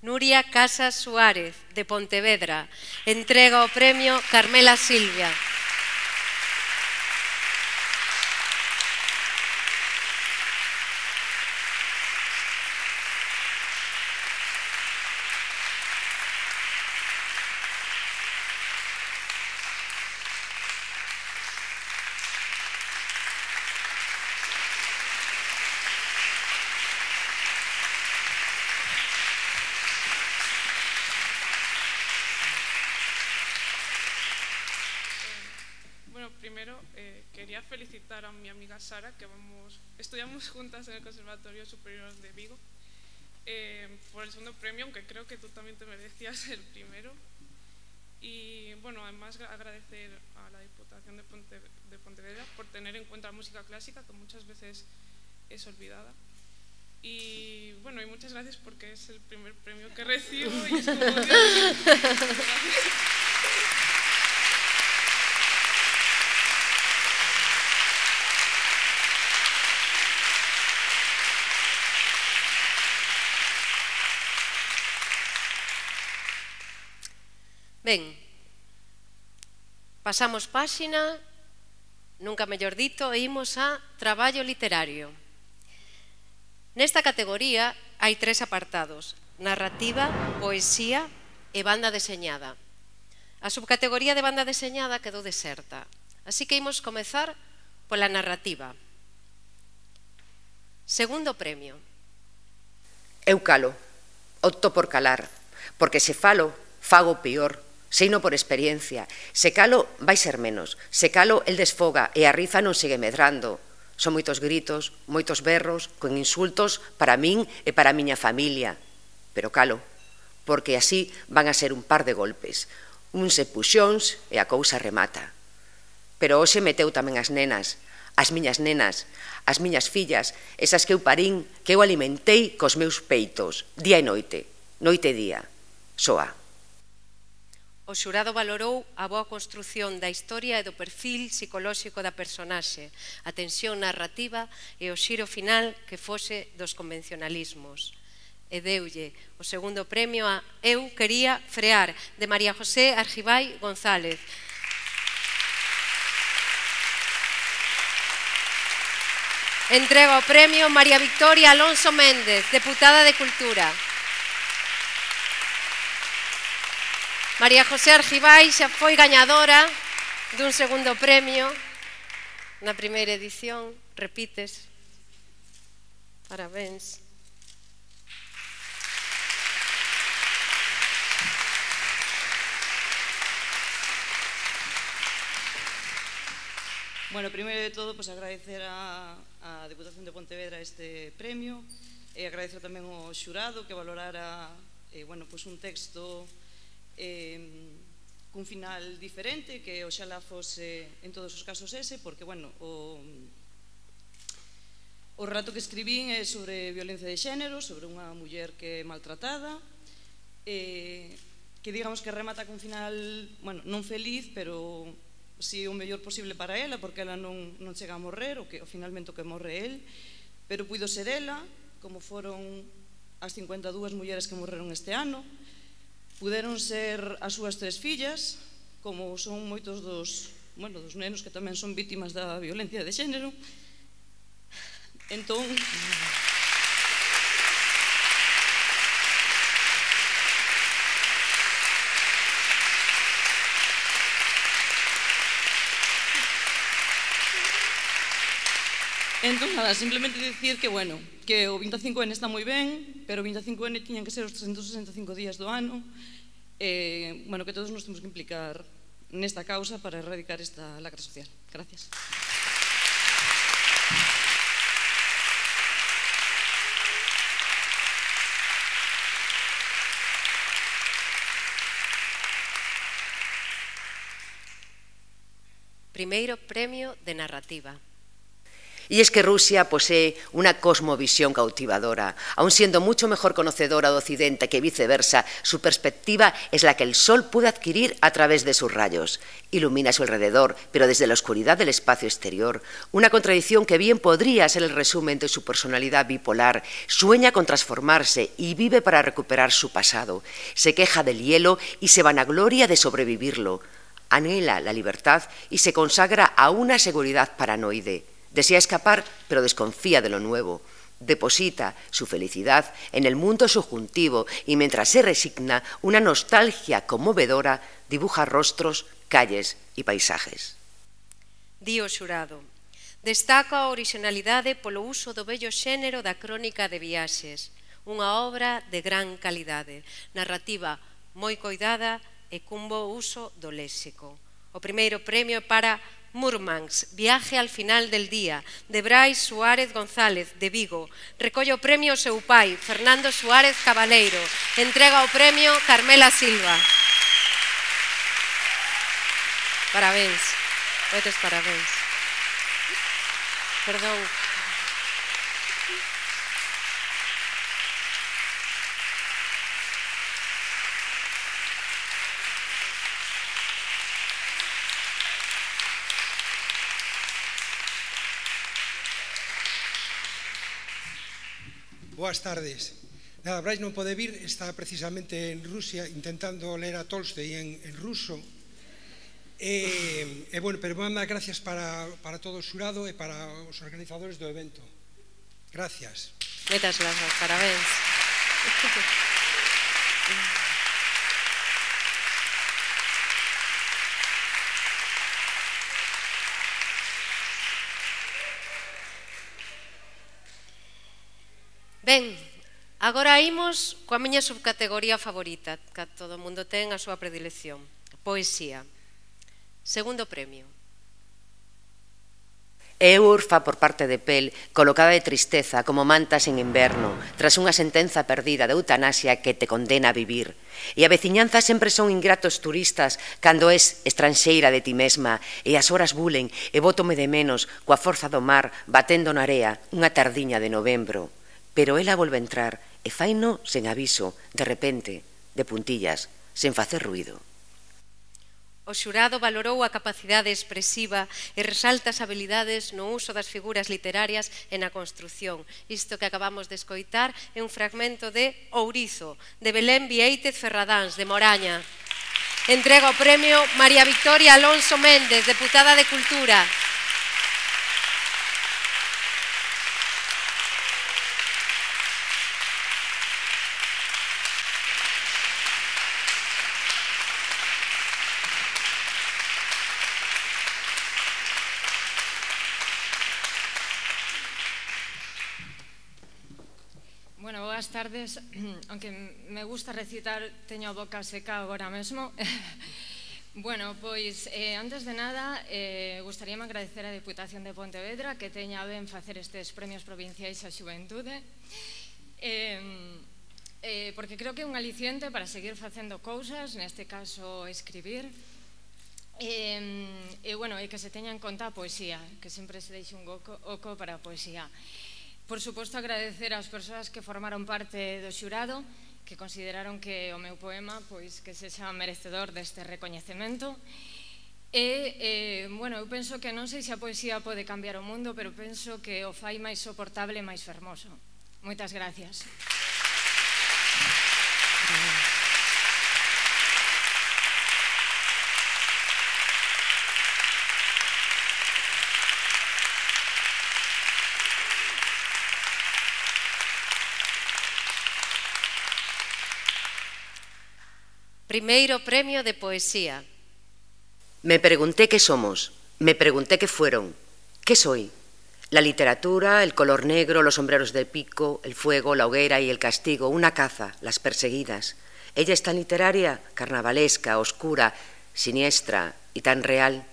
Nuria Casas Suárez, de Pontevedra. Entrega o premio Carmela Silva. A mi amiga Sara, que estudiamos juntas en el Conservatorio Superior de Vigo, por el segundo premio, aunque creo que tú también te merecías el primero. Y bueno, además agradecer a la Diputación de Pontevedra por tener en cuenta la música clásica, que muchas veces es olvidada. Y bueno, y muchas gracias, porque es el primer premio que recibo y es como Dios. Ben, pasamos páxina, nunca mellor dito, e imos a traballo literario. Nesta categoría hai tres apartados: narrativa, poesía e banda deseñada. A subcategoría de banda deseñada quedou deserta, así que imos comezar pola narrativa. Segundo premio. Eu calo, opto por calar, porque se falo, fago peor. Seino por experiencia, se calo vai ser menos, se calo el desfoga e a riza non segue medrando. Son moitos gritos, moitos berros, con insultos para min e para a miña familia. Pero calo, porque así van a ser un par de golpes, uns e puxóns e a cousa remata. Pero hoxe meteu tamén as nenas, as miñas nenas, as miñas fillas, esas que eu parín, que eu alimentei cos meus peitos, día e noite, noite e día, soa. O o xurado valorou a boa construción da historia e do perfil psicolóxico da personaxe, a tensión narrativa e o xiro final que fose dos convencionalismos. E deulle o segundo premio a Eu Quería Frear, de María José Argibay González. Entrega o premio María Victoria Alonso Méndez, deputada de Cultura. María José Argibay xa foi gañadora dun segundo premio na primeira edición. Repites. Parabéns. Bueno, primero de todo, pues agradecer a Deputación de Pontevedra este premio, agradecer tamén ao xurado que valorara bueno, pues un texto cun final diferente, que oxalá fose en todos os casos ese, porque bueno, o relato que escribín é sobre violencia de xénero, sobre unha muller que é maltratada, que digamos que remata cun final, bueno, non feliz, pero si o mellor posible para ela, porque ela non chega a morrer, o que finalmente o que morre el, pero puido ser ela, como foron as 52 mulleres que morreron este ano, puderon ser as súas tres fillas, como son moitos dos, bueno, dos nenos que tamén son vítimas da violencia de xénero. Entón, nada, simplemente dicir que, bueno, que o 25N está moi ben, pero o 25N tiñan que ser os 365 días do ano, bueno, que todos nos temos que implicar nesta causa para erradicar esta lacra social. Gracias. Primeiro premio de narrativa. Y es que Rusia posee una cosmovisión cautivadora. Aun siendo mucho mejor conocedora de Occidente que viceversa, su perspectiva es la que el sol puede adquirir a través de sus rayos. Ilumina a su alrededor, pero desde la oscuridad del espacio exterior. Una contradicción que bien podría ser el resumen de su personalidad bipolar. Sueña con transformarse y vive para recuperar su pasado. Se queja del hielo y se vanagloria de sobrevivirlo. Anhela la libertad y se consagra a una seguridad paranoide. Desea escapar, pero desconfía de lo nuevo. Deposita su felicidad en el mundo subjuntivo y mientras se resigna, una nostalgia conmovedora dibuja rostros, calles y paisajes. Dío xurado. Destaca a originalidade polo uso do bello xénero da crónica de viaxes. Unha obra de gran calidade, narrativa moi coidada e cun bo uso do léxico. O primeiro premio é para Murmansk, Viaje al final del día, de Brais Suárez González, de Vigo. Recolle o premio seu pai, Fernando Suárez Cabaleiro. Entrega o premio Carmela Silva. Parabéns. Moitos parabéns. Perdón. Boas tardes. Nada, Brais non pode vir, está precisamente en Rusia intentando ler a Tolstoi en ruso. E, bueno, pero manda gracias para todo o xurado e para os organizadores do evento. Gracias. Moitas grazas, parabéns. Ben, agora imos coa miña subcategoría favorita, que todo o mundo ten a súa predilección, poesía. Segundo premio. É Urfa por parte de Pel, colocada de tristeza como mantas en inverno, tras unha sentenza perdida de eutanasia que te condena a vivir. E a veciñanza sempre son ingratos turistas cando és estranxeira de ti mesma, e as horas bulen e bótome de menos coa forza do mar batendo na area unha tardiña de novembro. Pero ela volve a entrar e faino sen aviso, de repente, de puntillas, sen facer ruido. O xurado valorou a capacidade expresiva e resalta as habilidades no uso das figuras literarias e na construción. Isto que acabamos de escoitar é un fragmento de Ourizo, de Belén Vieitez Ferradáns, de Moraña. Entrega o premio María Victoria Alonso Méndez, deputada de Cultura. Buenas tardes, aunque me gusta recitar, teño a boca seca agora mesmo. Bueno, pois, antes de nada, gustaríame agradecer a Deputación de Pontevedra que teña a ben facer estes Premios Provinciais á Xuventude, porque creo que é un aliciente para seguir facendo cousas, neste caso escribir, e que se teña en conta a poesía, que sempre se deixe un oco para a poesía. Por suposto, agradecer ás persoas que formaron parte do xurado, que consideraron que o meu poema que sexa merecedor deste recoñecemento. Eu penso que non sei se a poesía pode cambiar o mundo, pero penso que o fai máis soportable e máis fermoso. Moitas gracias. Primeiro premio de poesía. Me pregunté qué somos, me pregunté qué fueron, qué soy. La literatura, el color negro, los sombreros de pico, el fuego, la hoguera y el castigo, una caza, las perseguidas. Ella es tan literaria, carnavalesca, oscura, siniestra y tan real.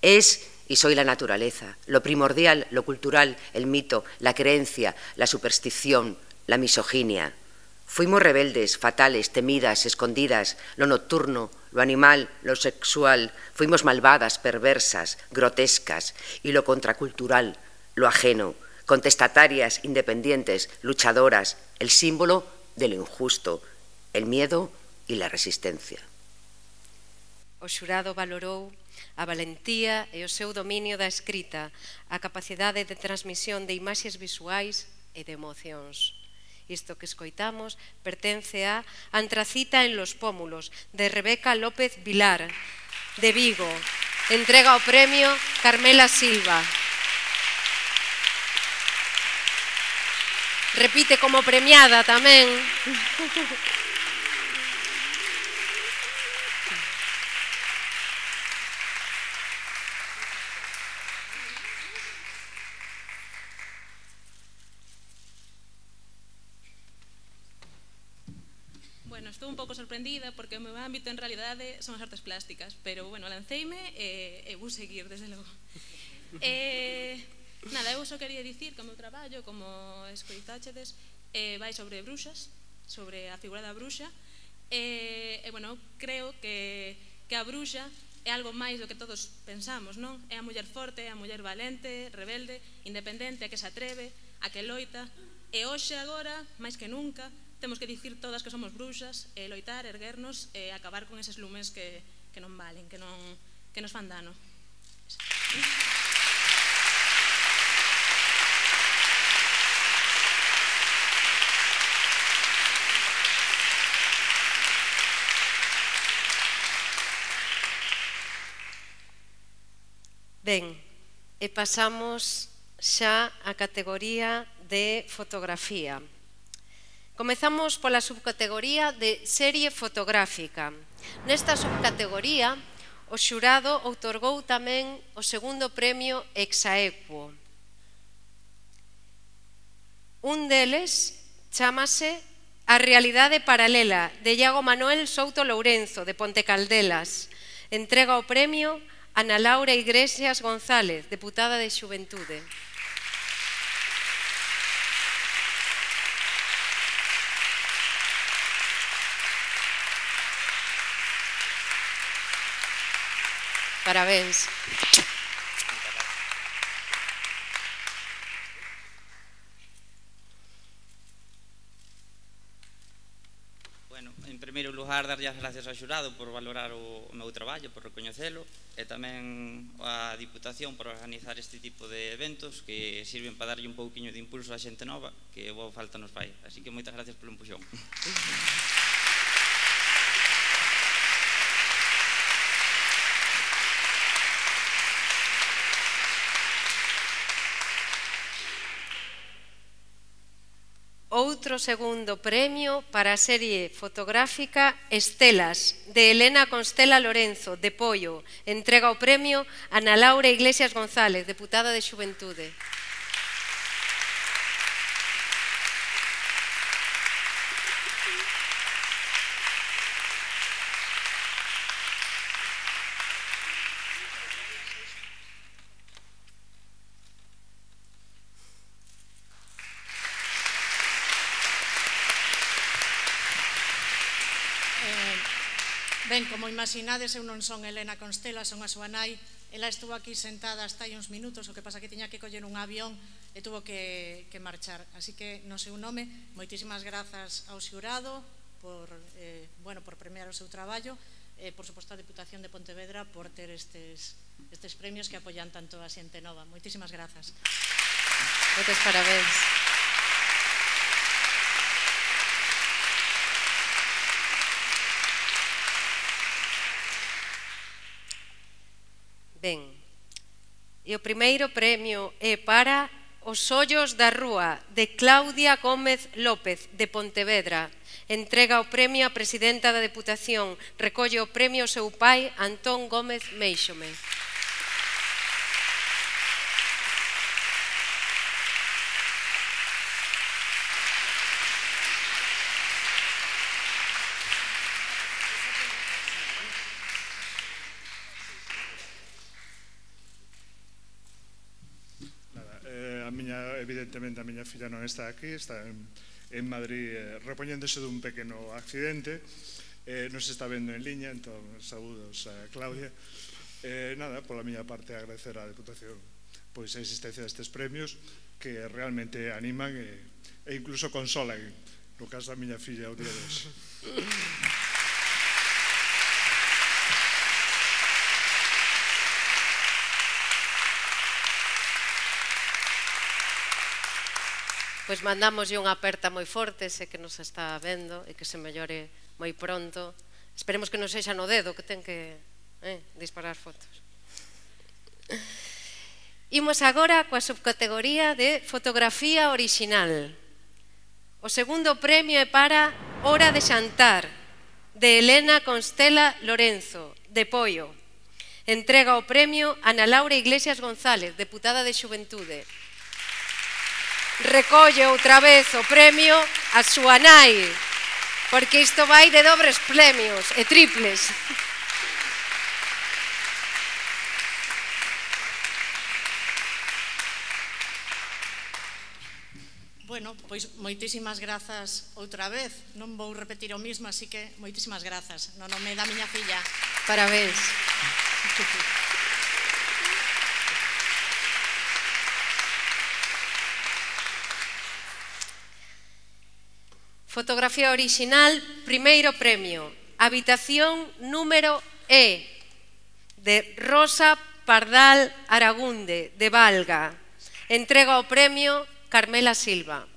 Es y soy la naturaleza, lo primordial, lo cultural, el mito, la creencia, la superstición, la misoginia. Fuimos rebeldes, fatales, temidas, escondidas, lo nocturno, lo animal, lo sexual. Fuimos malvadas, perversas, grotescas y lo contracultural, lo ajeno. Contestatarias, independientes, luchadoras, el símbolo de lo injusto, el miedo y la resistencia. O xurado valorou a valentía e o seu dominio da escrita, a capacidade de transmisión de imaxes visuais e de emocións. Isto que escoitamos pertence a Antracita en los pómulos, de Rebeca López Vilar, de Vigo. Entrega o premio Carmela Silva. Repite como premiada tamén. Estou un pouco sorprendida porque o meu ámbito en realidade son as artes plásticas, pero bueno, lanceime e vou seguir, desde logo. Nada, eu só quería dicir que o meu traballo, como escoitáchedes, vai sobre bruxas, sobre a figura da bruxa, e bueno, creo que a bruxa é algo máis do que todos pensamos, non? É a muller forte, é a muller valente, rebelde, independente, a que se atreve, a que loita, e hoxe agora, máis que nunca, temos que dicir todas que somos bruxas, loitar, erguernos e acabar con eses lumes que non valen, que nos fan dano. Ben, e pasamos xa á categoría de fotografía. Comezamos pola subcategoría de serie fotográfica. Nesta subcategoría, o xurado outorgou tamén o segundo premio Exaequo. Un deles chámase A realidade paralela, de Iago Manuel Souto Lourenzo, de Pontecaldelas. Entrega o premio Ana Laura Iglesias González, deputada de Xuventude. Parabéns. Bueno, en primeiro lugar, darlle as gracias ao xurado por valorar o meu traballo, por recoñecelo, e tamén á Diputación por organizar este tipo de eventos que sirven para darlle un pouquiño de impulso á xente nova que boa falta nos fai. Así que moitas gracias polo empuxón. Outro segundo premio para a serie fotográfica Estelas, de Helena Constela Lorenzo, de Poio. Entrega o premio Ana Laura Iglesias González, deputada de Xuventude. Ben, como imaginades, eu non son Helena Constela, son a súa nai. Ela estuvo aquí sentada hasta hai uns minutos, o que pasa que tiña que coller un avión e tuvo que marchar. Así que, no seu nome, moitísimas grazas ao xurado por premiar o seu traballo, por suposto a Deputación de Pontevedra por ter estes premios que apoian tanto a xente nova. Moitísimas grazas. Moitos parabéns. Ben, e o primeiro premio é para Os ollos da rúa, de Claudia Gómez López, de Pontevedra. Entrega o premio a presidenta da Deputación. Recolle o premio seu pai, Antón Gómez Meixome. Evidentemente a miña filla non está aquí, está en Madrid repoñéndose dun pequeno accidente, non se está vendo en liña, entón saúdos a Claudia. Nada, pola miña parte agradecer á Deputación pois a existencia destes premios que realmente animan e incluso consolan, no caso da miña filla o día de hoxe. Pois mandamoslle unha aperta moi forte, sei que nos está vendo e que se mellore moi pronto. Esperemos que non sexa no dedo, que ten que disparar fotos. Imos agora coa subcategoría de fotografía orixinal. O segundo premio é para Hora de xantar, de Helena Constela Lorenzo, de Poio. Entrega o premio Ana Laura Iglesias González, deputada de Xuventude. Recolle outra vez o premio a súa nai, porque isto vai de dobres premios e triples. Bueno, pois moitísimas grazas outra vez, non vou repetir o mismo, así que moitísimas grazas, no nome da miña filla. Parabéns. Fotografía orixinal, primeiro premio, Habitación número E, de Rosa Pardal Aragunde, de Valga. Entrega o premio Carmela Silva.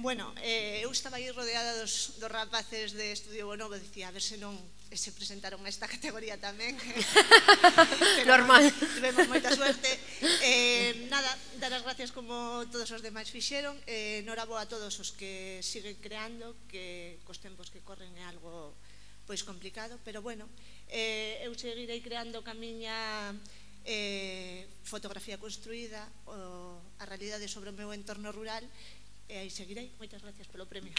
Bueno, eu estaba aí rodeada dos rapaces de Estudio Bonobo, dicía, a ver se non se presentaron a esta categoría tamén. Normal. Tivemos moita suerte. Nada, dar as gracias como todos os demais fixeron. Enhoraboa a todos os que siguen creando, que cos tempos que corren é algo pois complicado, pero bueno, eu seguirei creando ca miña fotografía construída, a realidade sobre o meu entorno rural, e aí seguirei. Moitas gracias polo premio.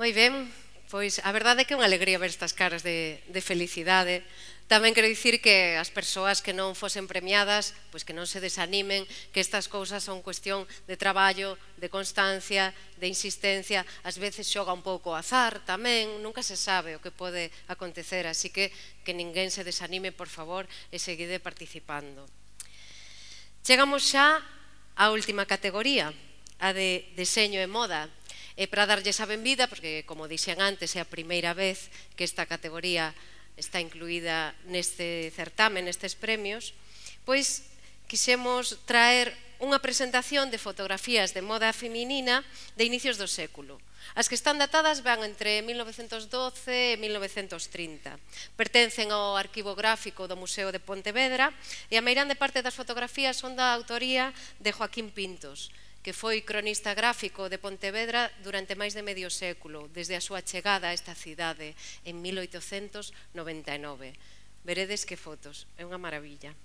Moi ben, pois a verdade é que é unha alegría ver estas caras de felicidade. Tamén quero dicir que as persoas que non fosen premiadas, pois que non se desanimen, que estas cousas son cuestión de traballo, de constancia, de insistencia, ás veces xoga un pouco o azar tamén, nunca se sabe o que pode acontecer, así que ninguén se desanime, por favor, e seguide participando. Chegamos xa á última categoría, a de deseño e moda. E para darlles a benvida, porque como dixen antes, é a primeira vez que esta categoría está incluída neste certamen, nestes premios, pois quixemos traer unha presentación de fotografías de moda feminina de inicios do século. As que están datadas van entre 1912 e 1930. Pertencen ao arquivo gráfico do Museo de Pontevedra e a meirande parte das fotografías son da autoría de Joaquín Pintos, que foi cronista gráfico de Pontevedra durante máis de medio século, desde a súa chegada a esta cidade en 1899. Veredes que fotos, é unha maravilla.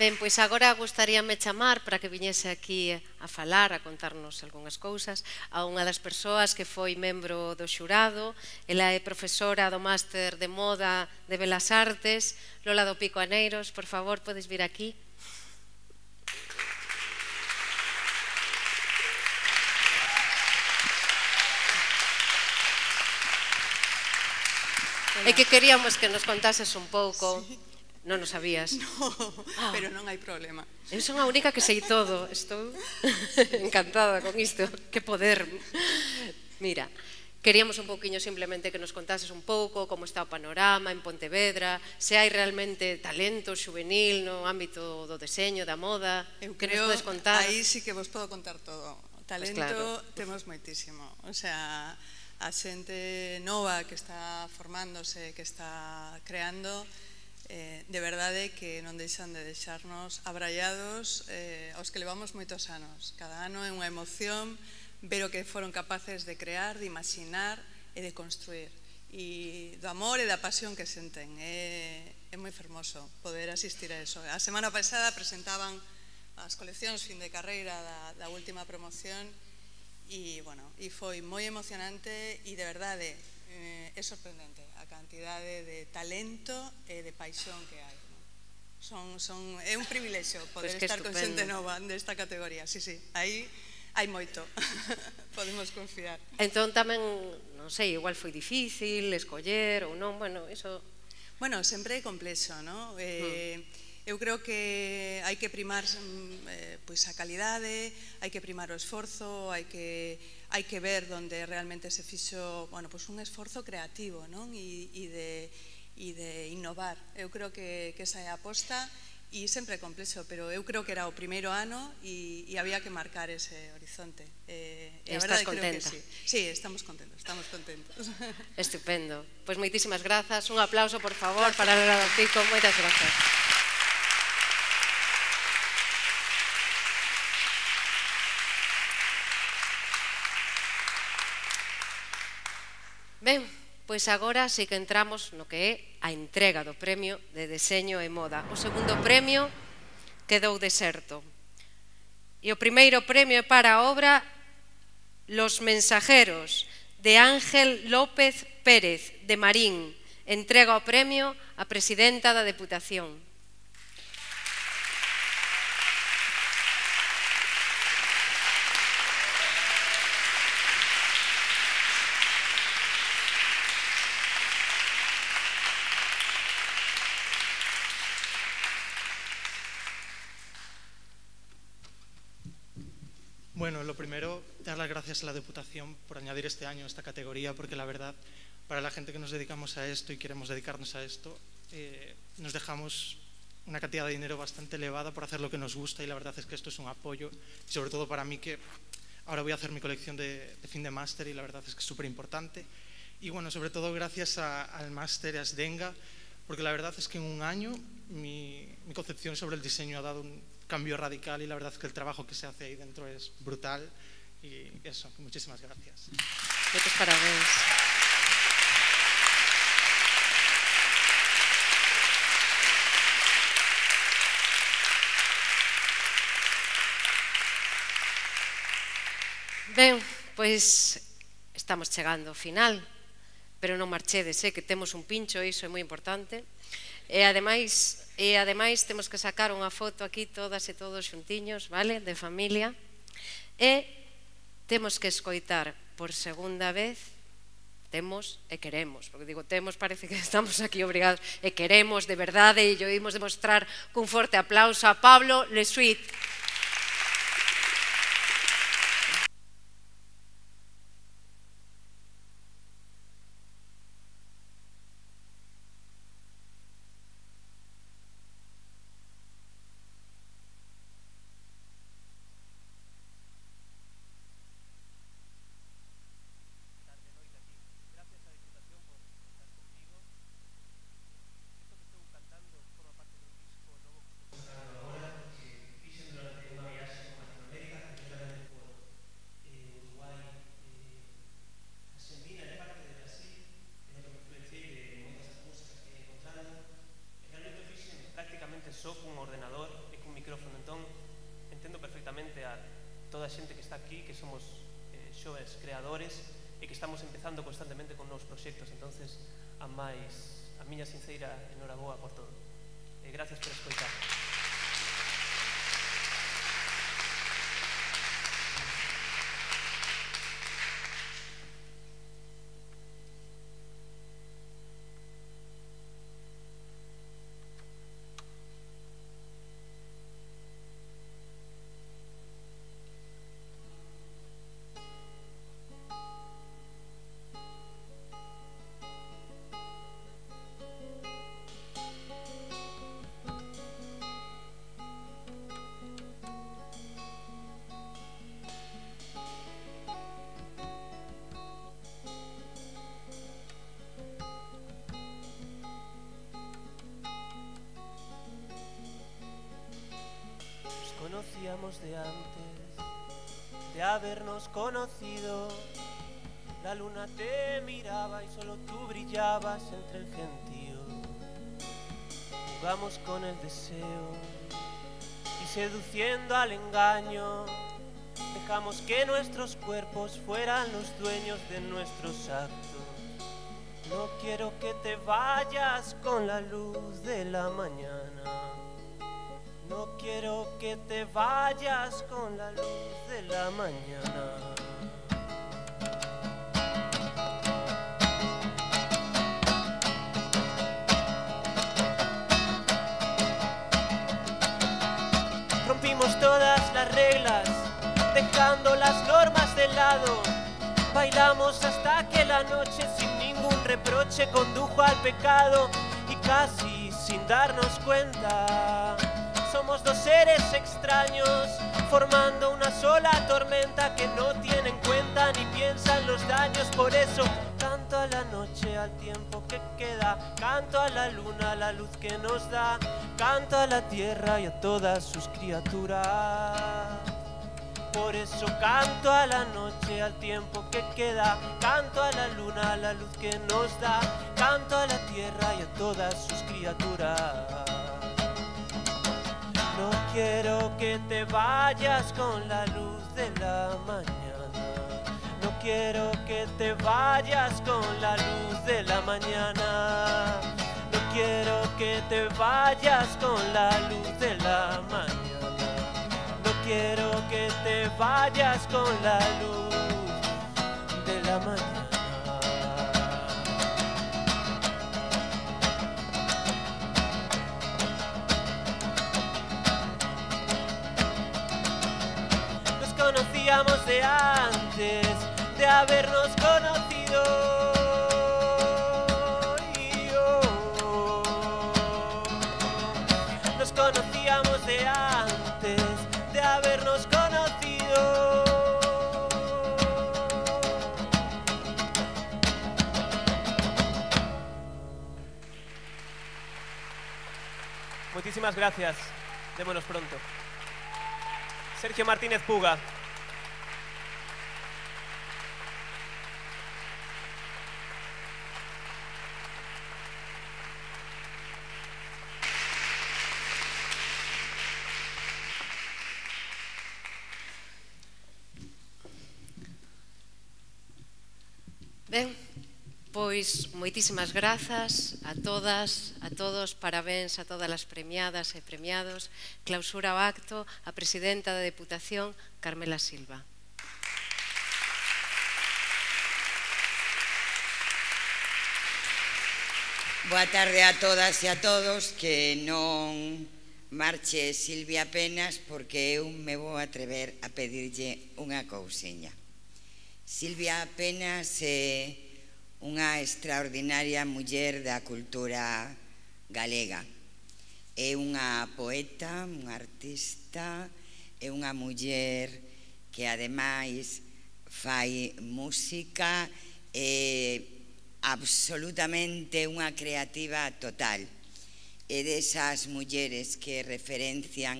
Ben, pois agora gustaríame chamar para que viñese aquí a falar, a contarnos algunhas cousas, a unha das persoas que foi membro do xurado. Ela é profesora do Máster de Moda de Belas Artes, Lola Dopico Aneiros. Por favor, podes vir aquí. É que queríamos que nos contases un pouco. Non o sabías? Non, pero non hai problema. Eu son a única que sei todo. Estou encantada con isto. Que poder. Mira, queríamos un pouquinho simplemente que nos contases un pouco como está o panorama en Pontevedra, se hai realmente talento xuvenil no ámbito do deseño, da moda. Eu creo que aí sí que vos podo contar todo. Talento temos moitísimo. O sea, a xente nova que está formándose, que está creando, de verdade que non deixan de deixarnos abraiados aos que levamos moitos anos. Cada ano é unha emoción ver o que foron capaces de crear, de imaginar e de construir, e do amor e da pasión que senten. É moi fermoso poder asistir a eso. A semana pasada presentaban as coleccións fin de carreira da última promoción e foi moi emocionante e de verdade é sorprendente a cantidade de talento e de paixón que hai. É un privilexio poder estar con xente nova desta categoría. Sí, sí, aí hai moito. Podemos confiar. Entón tamén, non sei, igual foi difícil escoller ou non, bueno, iso... Bueno, sempre é complexo, non? Eu creo que hai que primar a calidade, hai que primar o esforzo, hai que ver onde realmente se fixo un esforzo creativo e de innovar. Eu creo que esa é a aposta e sempre é complexo, pero eu creo que era o primeiro ano e había que marcar ese horizonte. Estás contenta? Sí, estamos contentos. Estupendo. Pois moitísimas grazas. Un aplauso, por favor, para Lola Dopico. Moitas grazas. Ben, pois agora sí que entramos no que é a entrega do premio de deseño e moda. O segundo premio quedou deserto. E o primeiro premio é para a obra Los Mensajeros, de Ángel López Pérez, de Marín. Entrega o premio a presidenta da Deputación. Bueno, lo primero, dar las gracias a la Deputación por añadir este año esta categoría, porque la verdad, para la gente que nos dedicamos a esto y queremos dedicarnos a esto, nos dejamos una cantidad de dinero bastante elevada por hacer lo que nos gusta, y la verdad es que esto es un apoyo, y sobre todo para mí, que ahora voy a hacer mi colección de fin de máster, y la verdad es que es súper importante. Y bueno, sobre todo gracias al máster, a Sdenga, porque la verdad es que en un año mi concepción sobre el diseño ha dado un cambio radical, y la verdad es que el trabajo que se hace ahí dentro es brutal, y eso, muchísimas gracias. Muchas gracias. Ben, pois estamos chegando ao final, pero non marchedes, que temos un pincho, iso é moi importante. E ademais temos que sacar unha foto aquí todas e todos xuntiños, vale, de familia. E temos que escoitar por segunda vez, temos e queremos, porque digo temos, parece que estamos aquí obrigados, e queremos de verdade, e yo imos demostrar cun forte aplauso a Pablo Lesuit. De antes de habernos conocido, la luna te miraba y solo tú brillabas entre el gentío. Jugamos con el deseo y seduciendo al engaño, dejamos que nuestros cuerpos fueran los dueños de nuestros actos. No quiero que te vayas con la luz de la mañana. No quiero que te vayas con la luz de la mañana. Rompimos todas las reglas, dejando las normas de lado. Bailamos hasta que la noche sin ningún reproche condujo al pecado, y casi sin darnos cuenta somos dos seres extraños, formando una sola tormenta que no tiene en cuenta ni piensa en los daños. Por eso canto a la noche, al tiempo que queda, canto a la luna, a la luz que nos da, canto a la tierra y a todas sus criaturas. Por eso canto a la noche, al tiempo que queda, canto a la luna, a la luz que nos da, canto a la tierra y a todas sus criaturas. No quiero que te vayas con la luz de la mañana. No quiero que te vayas con la luz de la mañana. No quiero que te vayas con la luz de la mañana. No quiero que te vayas con la luz de la mañana. conocíamos de antes de habernos conocido. Y oh, nos conocíamos de antes de habernos conocido. Muchísimas gracias. Démonos pronto. Sergio Martínez Puga. Ben, pois moitísimas grazas a todas, a todos, parabéns a todas as premiadas e premiados. Clausura o acto a presidenta da Deputación, Carmela Silva. Boa tarde a todas e a todos, que non marche Silvia apenas porque eu me vou atrever a pedirlle unha cousiña. Silvia apenas é unha extraordinaria muller da cultura galega. É unha poeta, unha artista, é unha muller que ademais fai música, é absolutamente unha creativa total. É desas mulleres que referencian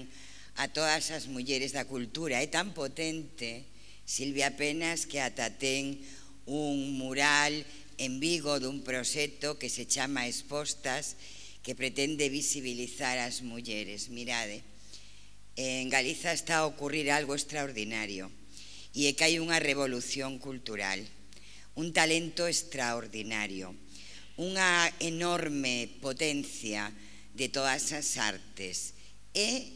a todas as mulleres da cultura. É tan potente Silvia Penas que ata ten un mural en Vigo dun proxecto que se chama Expostas, que pretende visibilizar as mulleres. Mirade, en Galiza está a ocurrir algo extraordinario, e é que hai unha revolución cultural, un talento extraordinario, unha enorme potencia de todas as artes e,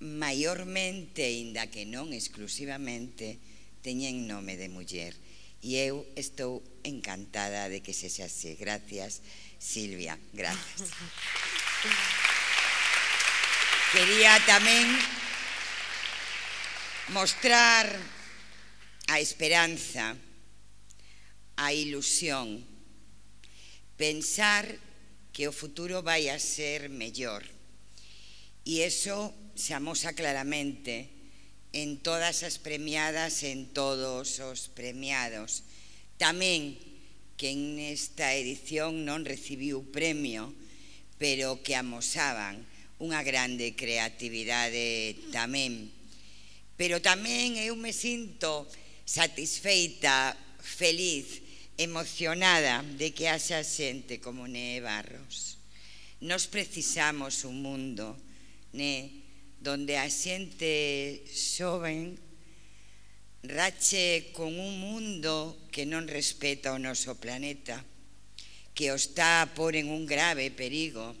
maiormente, aínda que non exclusivamente, teñen nome de muller. E eu estou encantada de que se xa así. Gracias, Silvia, gracias. Quería tamén mostrar a esperanza, a ilusión, pensar que o futuro vai a ser mellor. E iso se amosa claramente en todas as premiadas, en todos os premiados. Tamén que nesta edición non recibiu premio, pero que amosaban unha grande creatividade tamén. Pero tamén eu me sinto satisfeita, feliz, emocionada de que haxa xente como Ne Barros. Nos precisamos un mundo, Ne, donde a xente xoven rache con un mundo que non respeta o noso planeta, que o está a pôr en un grave perigo.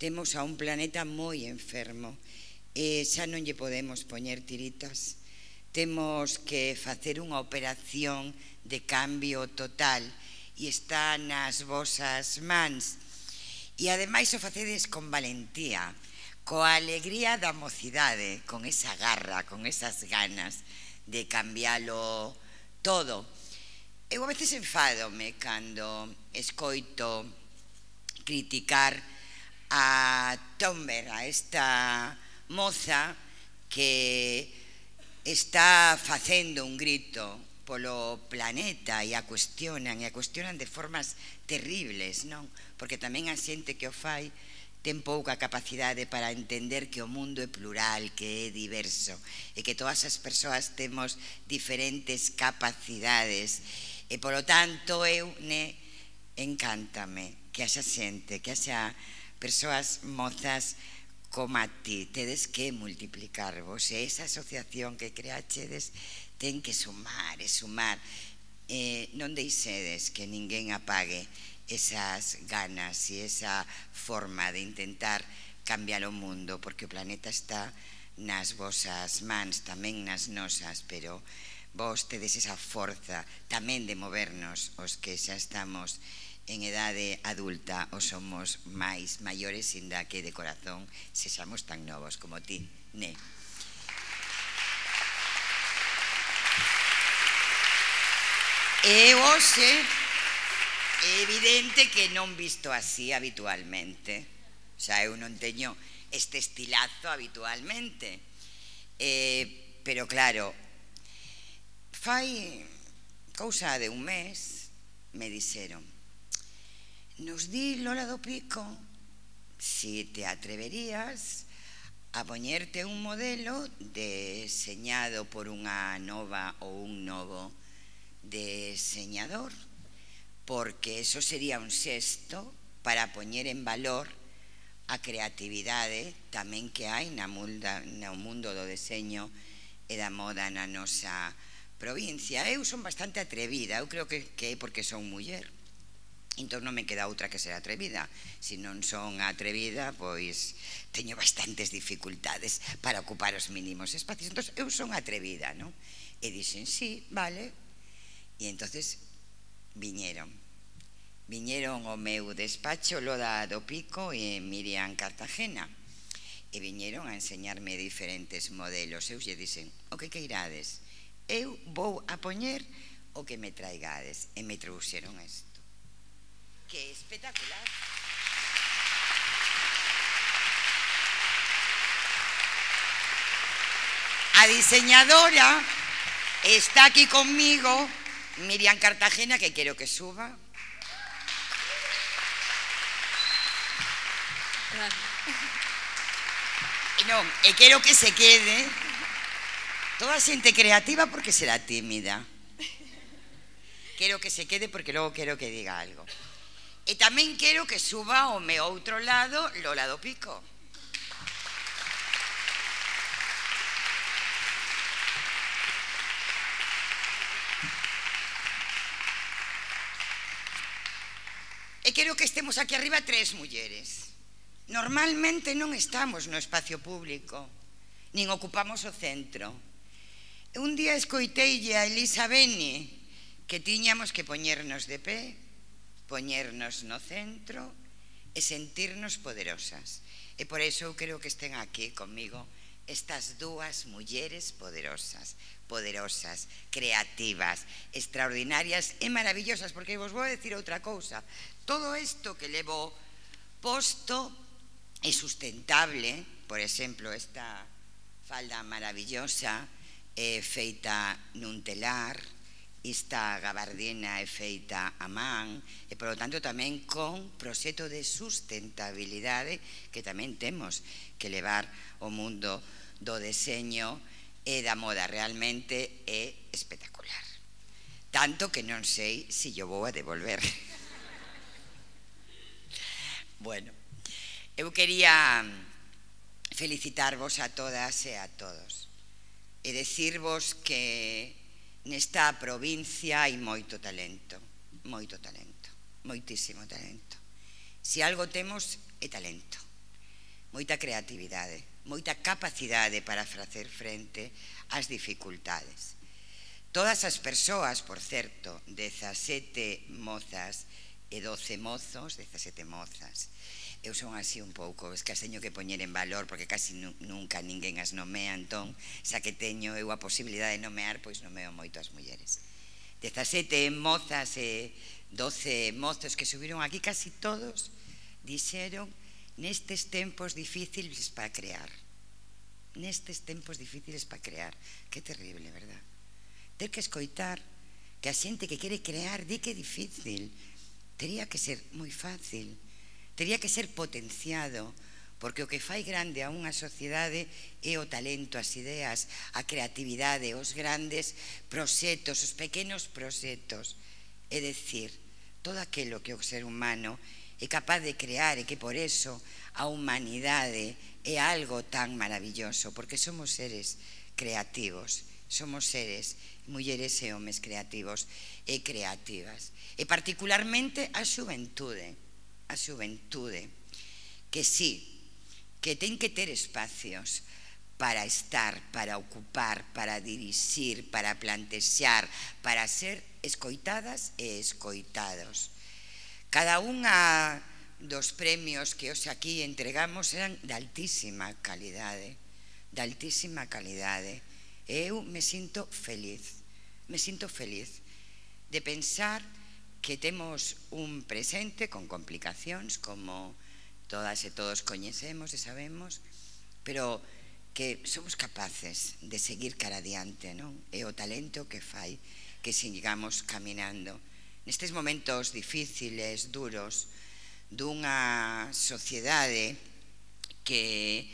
Temos a un planeta moi enfermo e xa non lle podemos poñer tiritas. Temos que facer unha operación de cambio total e está nas vosas mans. E ademais o facedes con valentía, coa alegría da mocidade, con esa garra, con esas ganas de cambialo todo. Eu a veces enfádome cando escoito criticar a Tomber, a esta moza que está facendo un grito polo planeta e a cuestionan de formas terribles, non? Porque tamén a xente que o fai ten pouca capacidade para entender que o mundo é plural, que é diverso e que todas as persoas temos diferentes capacidades. E, polo tanto, eu, Ne, encántame que haxa xente, que haxa persoas mozas como a ti. Tedes que multiplicarvos e esa asociación que creaxedes ten que sumar e sumar. Non deixedes que ninguén apague esas ganas e esa forma de intentar cambiar o mundo, porque o planeta está nas vosas mans, tamén nas nosas, pero vos tedes esa forza tamén de movernos os que xa estamos en edade adulta ou somos máis maiores, inda que de corazón sexamos tan novos como ti, Ne. É hoxe é evidente que non visto así habitualmente. Xa eu non teño este estilazo habitualmente. Pero claro, fai cousa de un mes me dixeron: nos di Lola Dopico se te atreverías a poñerte un modelo deseñado por unha nova ou un novo diseñador, porque eso sería un xesto para poñer en valor a creatividade tamén que hai no mundo do deseño e da moda na nosa provincia. Eu son bastante atrevida, eu creo que é porque son muller, entón non me queda outra que ser atrevida. Se non son atrevida, pois teño bastantes dificultades para ocupar os mínimos espacios. Entón eu son atrevida, non? E dixen, sí, vale. E entonces viñeron ao meu despacho Lola Dopico e Miriam Cartagena, e viñeron a enseñarme diferentes modelos. Eu lle dixen, o que queirades, eu vou a poñer o que me traigades. E me trouxeron isto, que é espectacular. A diseñadora está aquí comigo, Miriam Cartagena, que quiero que suba. No, quiero que se quede. Toda gente creativa porque será tímida. Quiero que se quede porque luego quiero que diga algo. Y también quiero que suba o me otro lado Lola Dopico. E quero que estemos aquí arriba tres mulleres. Normalmente non estamos no espacio público, nin ocupamos o centro. Un día escoiteille a Elisa Beni que tiñamos que poñernos de pé, poñernos no centro e sentirnos poderosas. E por iso eu creo que estén aquí comigo estas dúas mulleres poderosas, poderosas, creativas, extraordinarias e maravillosas, porque vos vou decir outra cousa. Todo isto que levo posto é sustentable. Por exemplo, esta falda maravillosa é feita nun telar, esta gabardina é feita a man, e, por lo tanto, tamén con proxecto de sustentabilidade que tamén temos que levar ao mundo do deseño e da moda. Realmente é espectacular. Tanto que non sei se eu vou a devolver. Bueno, eu quería felicitarvos a todas e a todos e decirvos que nesta provincia hai moito talento, moito talento, moitísimo talento. Se algo temos é talento, moita creatividade, moita capacidade para facer frente ás dificultades. Todas as persoas, por certo, 17 mozas e 12 mozos, 17 mozas. Eu son así un pouco, es que as teño que poñer en valor porque casi nunca ninguén as nomea, entón, xa que teño eu a posibilidade de nomear, pois nomeo moito as mulleres. 17 mozas e 12 mozos que subiron aquí, casi todos dixeron: nestes tempos difíciles para crear. Nestes tempos difíciles para crear. Que terrible, verdad? Ter que escoitar que a xente que quere crear di que é difícil. Tería que ser moi fácil, tería que ser potenciado, porque o que fai grande a unha sociedade é o talento, as ideas, a creatividade, os grandes proxectos, os pequenos proxectos. É dicir, todo aquilo que o ser humano é capaz de crear, e que por eso a humanidade é algo tan maravilloso, porque somos seres creativos, somos seres, mulleres e homes creativos e creativas. E particularmente a xuventude, a xuventude, que sí, que ten que ter espacios para estar, para ocupar, para dirixir, para plantexar, para ser escoitadas e escoitados. Cada unha dos premios que hoxe aquí entregamos eran de altísima calidade, de altísima calidade. Eu me sinto feliz, me sinto feliz de pensar que temos un presente con complicacións, como todas e todos coñecemos e sabemos, pero que somos capaces de seguir cara adiante, non? E o talento que fai que sigamos caminando nestes momentos difíciles, duros, dunha sociedade que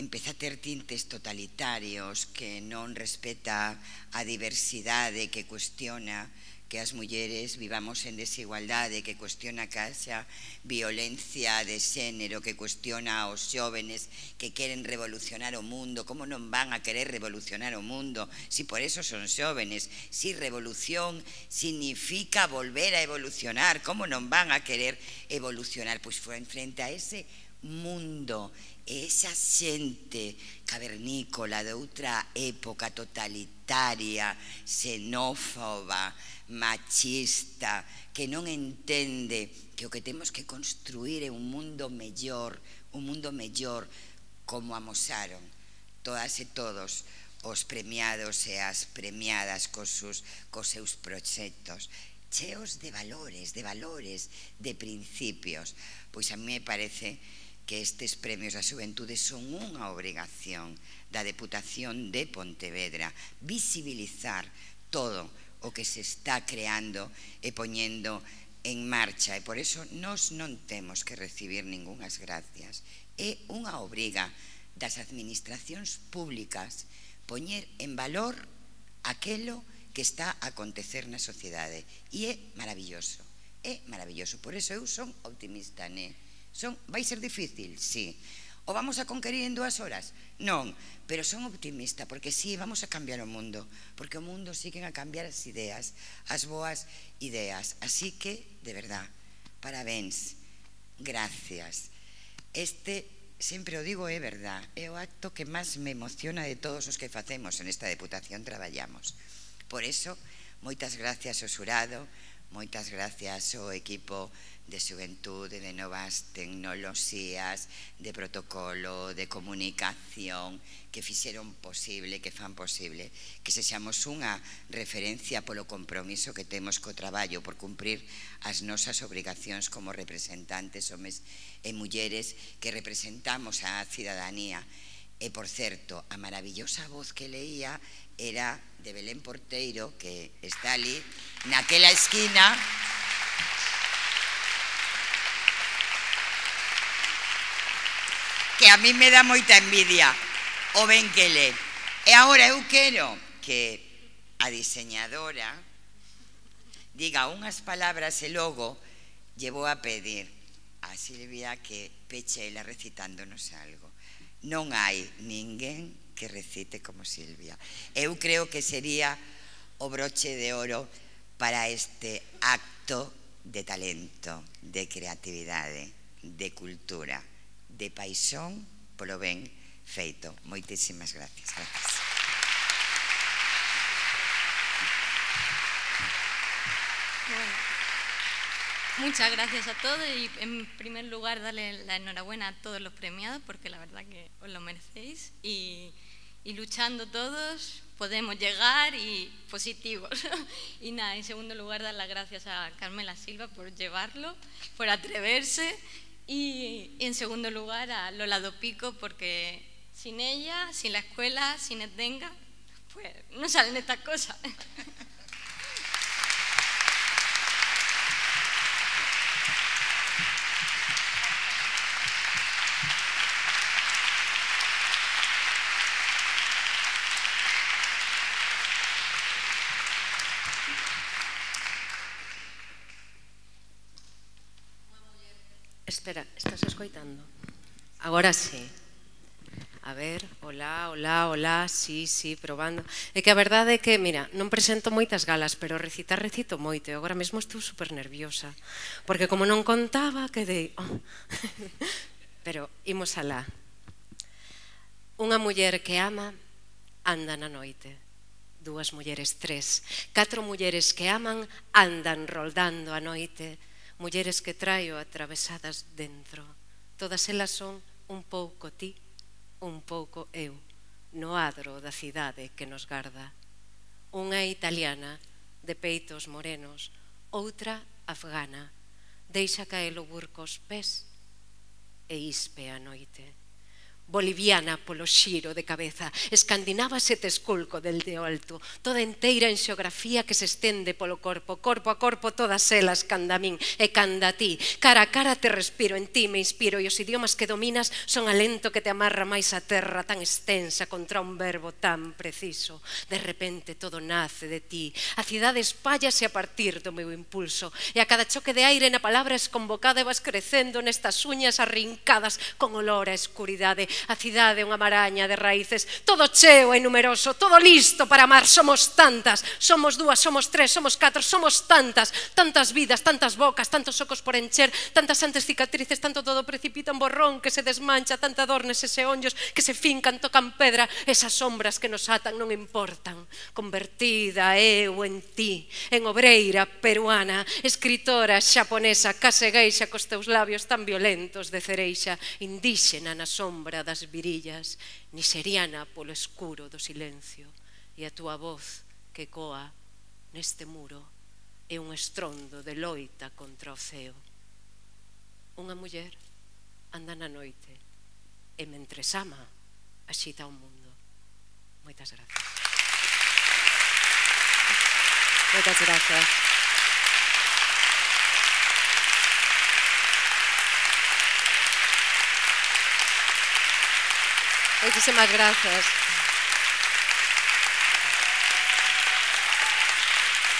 empeza a ter tintes totalitarios, que non respeta a diversidade, que cuestiona que as mulleres vivamos en desigualdade, que cuestiona que haxa violencia de xénero, que cuestiona aos xóvenes que queren revolucionar o mundo. Como non van a querer revolucionar o mundo se por eso son xóvenes? Se revolución significa volver a evolucionar, como non van a querer evolucionar? Pois foi frente a ese mundo, esa xente cavernícola de outra época, totalitaria, xenófoba, machista, que non entende que o que temos que construir é un mundo mellor, como amosaron todas e todos os premiados e as premiadas cos seus proxectos, cheos de valores, de principios. Pois a mí me parece que estes premios á xuventude son unha obrigación da Deputación de Pontevedra, visibilizar todo o que se está creando e poñendo en marcha, e por eso nós non temos que recibir ningunhas gracias. É unha obriga das administracións públicas poñer en valor aquilo que está a acontecer na sociedade, e é maravilloso. Por eso eu son optimista, vai ser difícil, sí. O vamos a conquerir en 2 horas? Non, pero son optimista, porque sí, vamos a cambiar o mundo, porque o mundo siguen a cambiar as ideas, as boas ideas. Así que, de verdad, parabéns, gracias. Este, sempre o digo, é verdad, é o acto que máis me emociona de todos os que facemos en esta Deputación, traballamos. Por eso, moitas gracias ao xurado, moitas gracias ao equipo de xuventude, de novas tecnoloxías, de protocolo, de comunicación, que fixeron posible, que fan posible que sexamos unha referencia polo compromiso que temos co traballo por cumprir as nosas obrigacións como representantes, homes e mulleres que representamos a cidadanía. E, por certo, a maravillosa voz que leía era de Belén Porteiro, que está ali naquela esquina. Que a mí me dá moita envidia o ben que lé. E agora eu quero que a diseñadora diga unhas palabras e logo lle vou a pedir a Silvia que peche ela recitándonos algo. Non hai ninguén que recite como Silvia. Eu creo que sería o broche de oro para este acto de talento, de creatividade, de cultura, de paixón polo ben feito. Moitísimas gracias. Muchas gracias a todos, y en primer lugar darle la enhorabuena a todos los premiados, porque la verdad que os lo merecéis, y luchando todos podemos llegar, y positivos. Y nada, en segundo lugar dar las gracias a Carmela Silva por llevarlo, por atreverse. Y en segundo lugar a Lola Dopico, porque sin ella, sin la escuela, sin Etenga, pues no salen estas cosas. Espera, estás escoitando? Agora sí. A ver, hola, sí, probando. É que a verdade é que, mira, non presento moitas galas, pero recito moito, e agora mesmo estou super nerviosa, porque como non contaba, quedei... Pero imos alá. Unha muller que ama, anda na noite. 2 mulleres, 3, 4 mulleres que aman, andan roldando a noite. Mulleres que traio atravesadas dentro. Todas elas son un pouco ti, un pouco eu, no adro da cidade que nos garda. Unha italiana de peitos morenos, outra afgana, deixa caer o burco os pés e ispe a noite. Boliviana polo xiro de cabeza, escandinava se tesculco del de alto, toda enteira en xeografía que se estende polo corpo, corpo a corpo todas elas, candamín e canda ti, cara a cara te respiro, en ti me inspiro, e os idiomas que dominas son alento que te amarra máis a terra tan extensa contra un verbo tan preciso. De repente todo nace de ti, a cidade espállase a partir do meu impulso, e a cada choque de aire na palabra es convocada e vas crecendo nestas uñas arrincadas con olor a escuridade. A cidade é unha maraña de raíces, todo cheo e numeroso, todo listo para amar. Somos tantas, somos dúas, somos tres, somos catro, somos tantas, tantas vidas, tantas bocas, tantos ocos por encher, tantas antes cicatrices, tanto todo precipita un borrón que se desmancha, tanta dor neses seonllos que se fincan, tocan pedra. Esas sombras que nos atan non importan. Convertida eu en ti, en obreira peruana, escritora xaponesa, casegueixa cos teus labios tan violentos de cereixa, indíxena na sombra das virillas, niseriana polo escuro do silencio, e a túa voz que coa neste muro é un estrondo de loita contra o ceo. Unha muller anda na noite e mentres ama axita o mundo. Moitas grazas. Moitas grazas. Muchísimas gracias.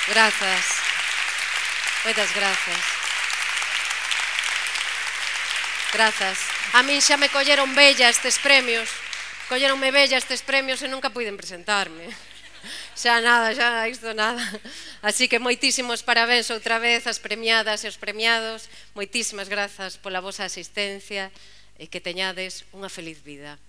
Gracias. Muchas gracias. Gracias. A mí ya me colleron bella estes premios. Colleronme bella estes premios e nunca puiden presentarme. Xa nada, xa isto nada. Así que moitísimos parabéns outra vez ás premiadas e aos premiados. Moitísimas grazas pola vosa asistencia e que teñades unha feliz vida.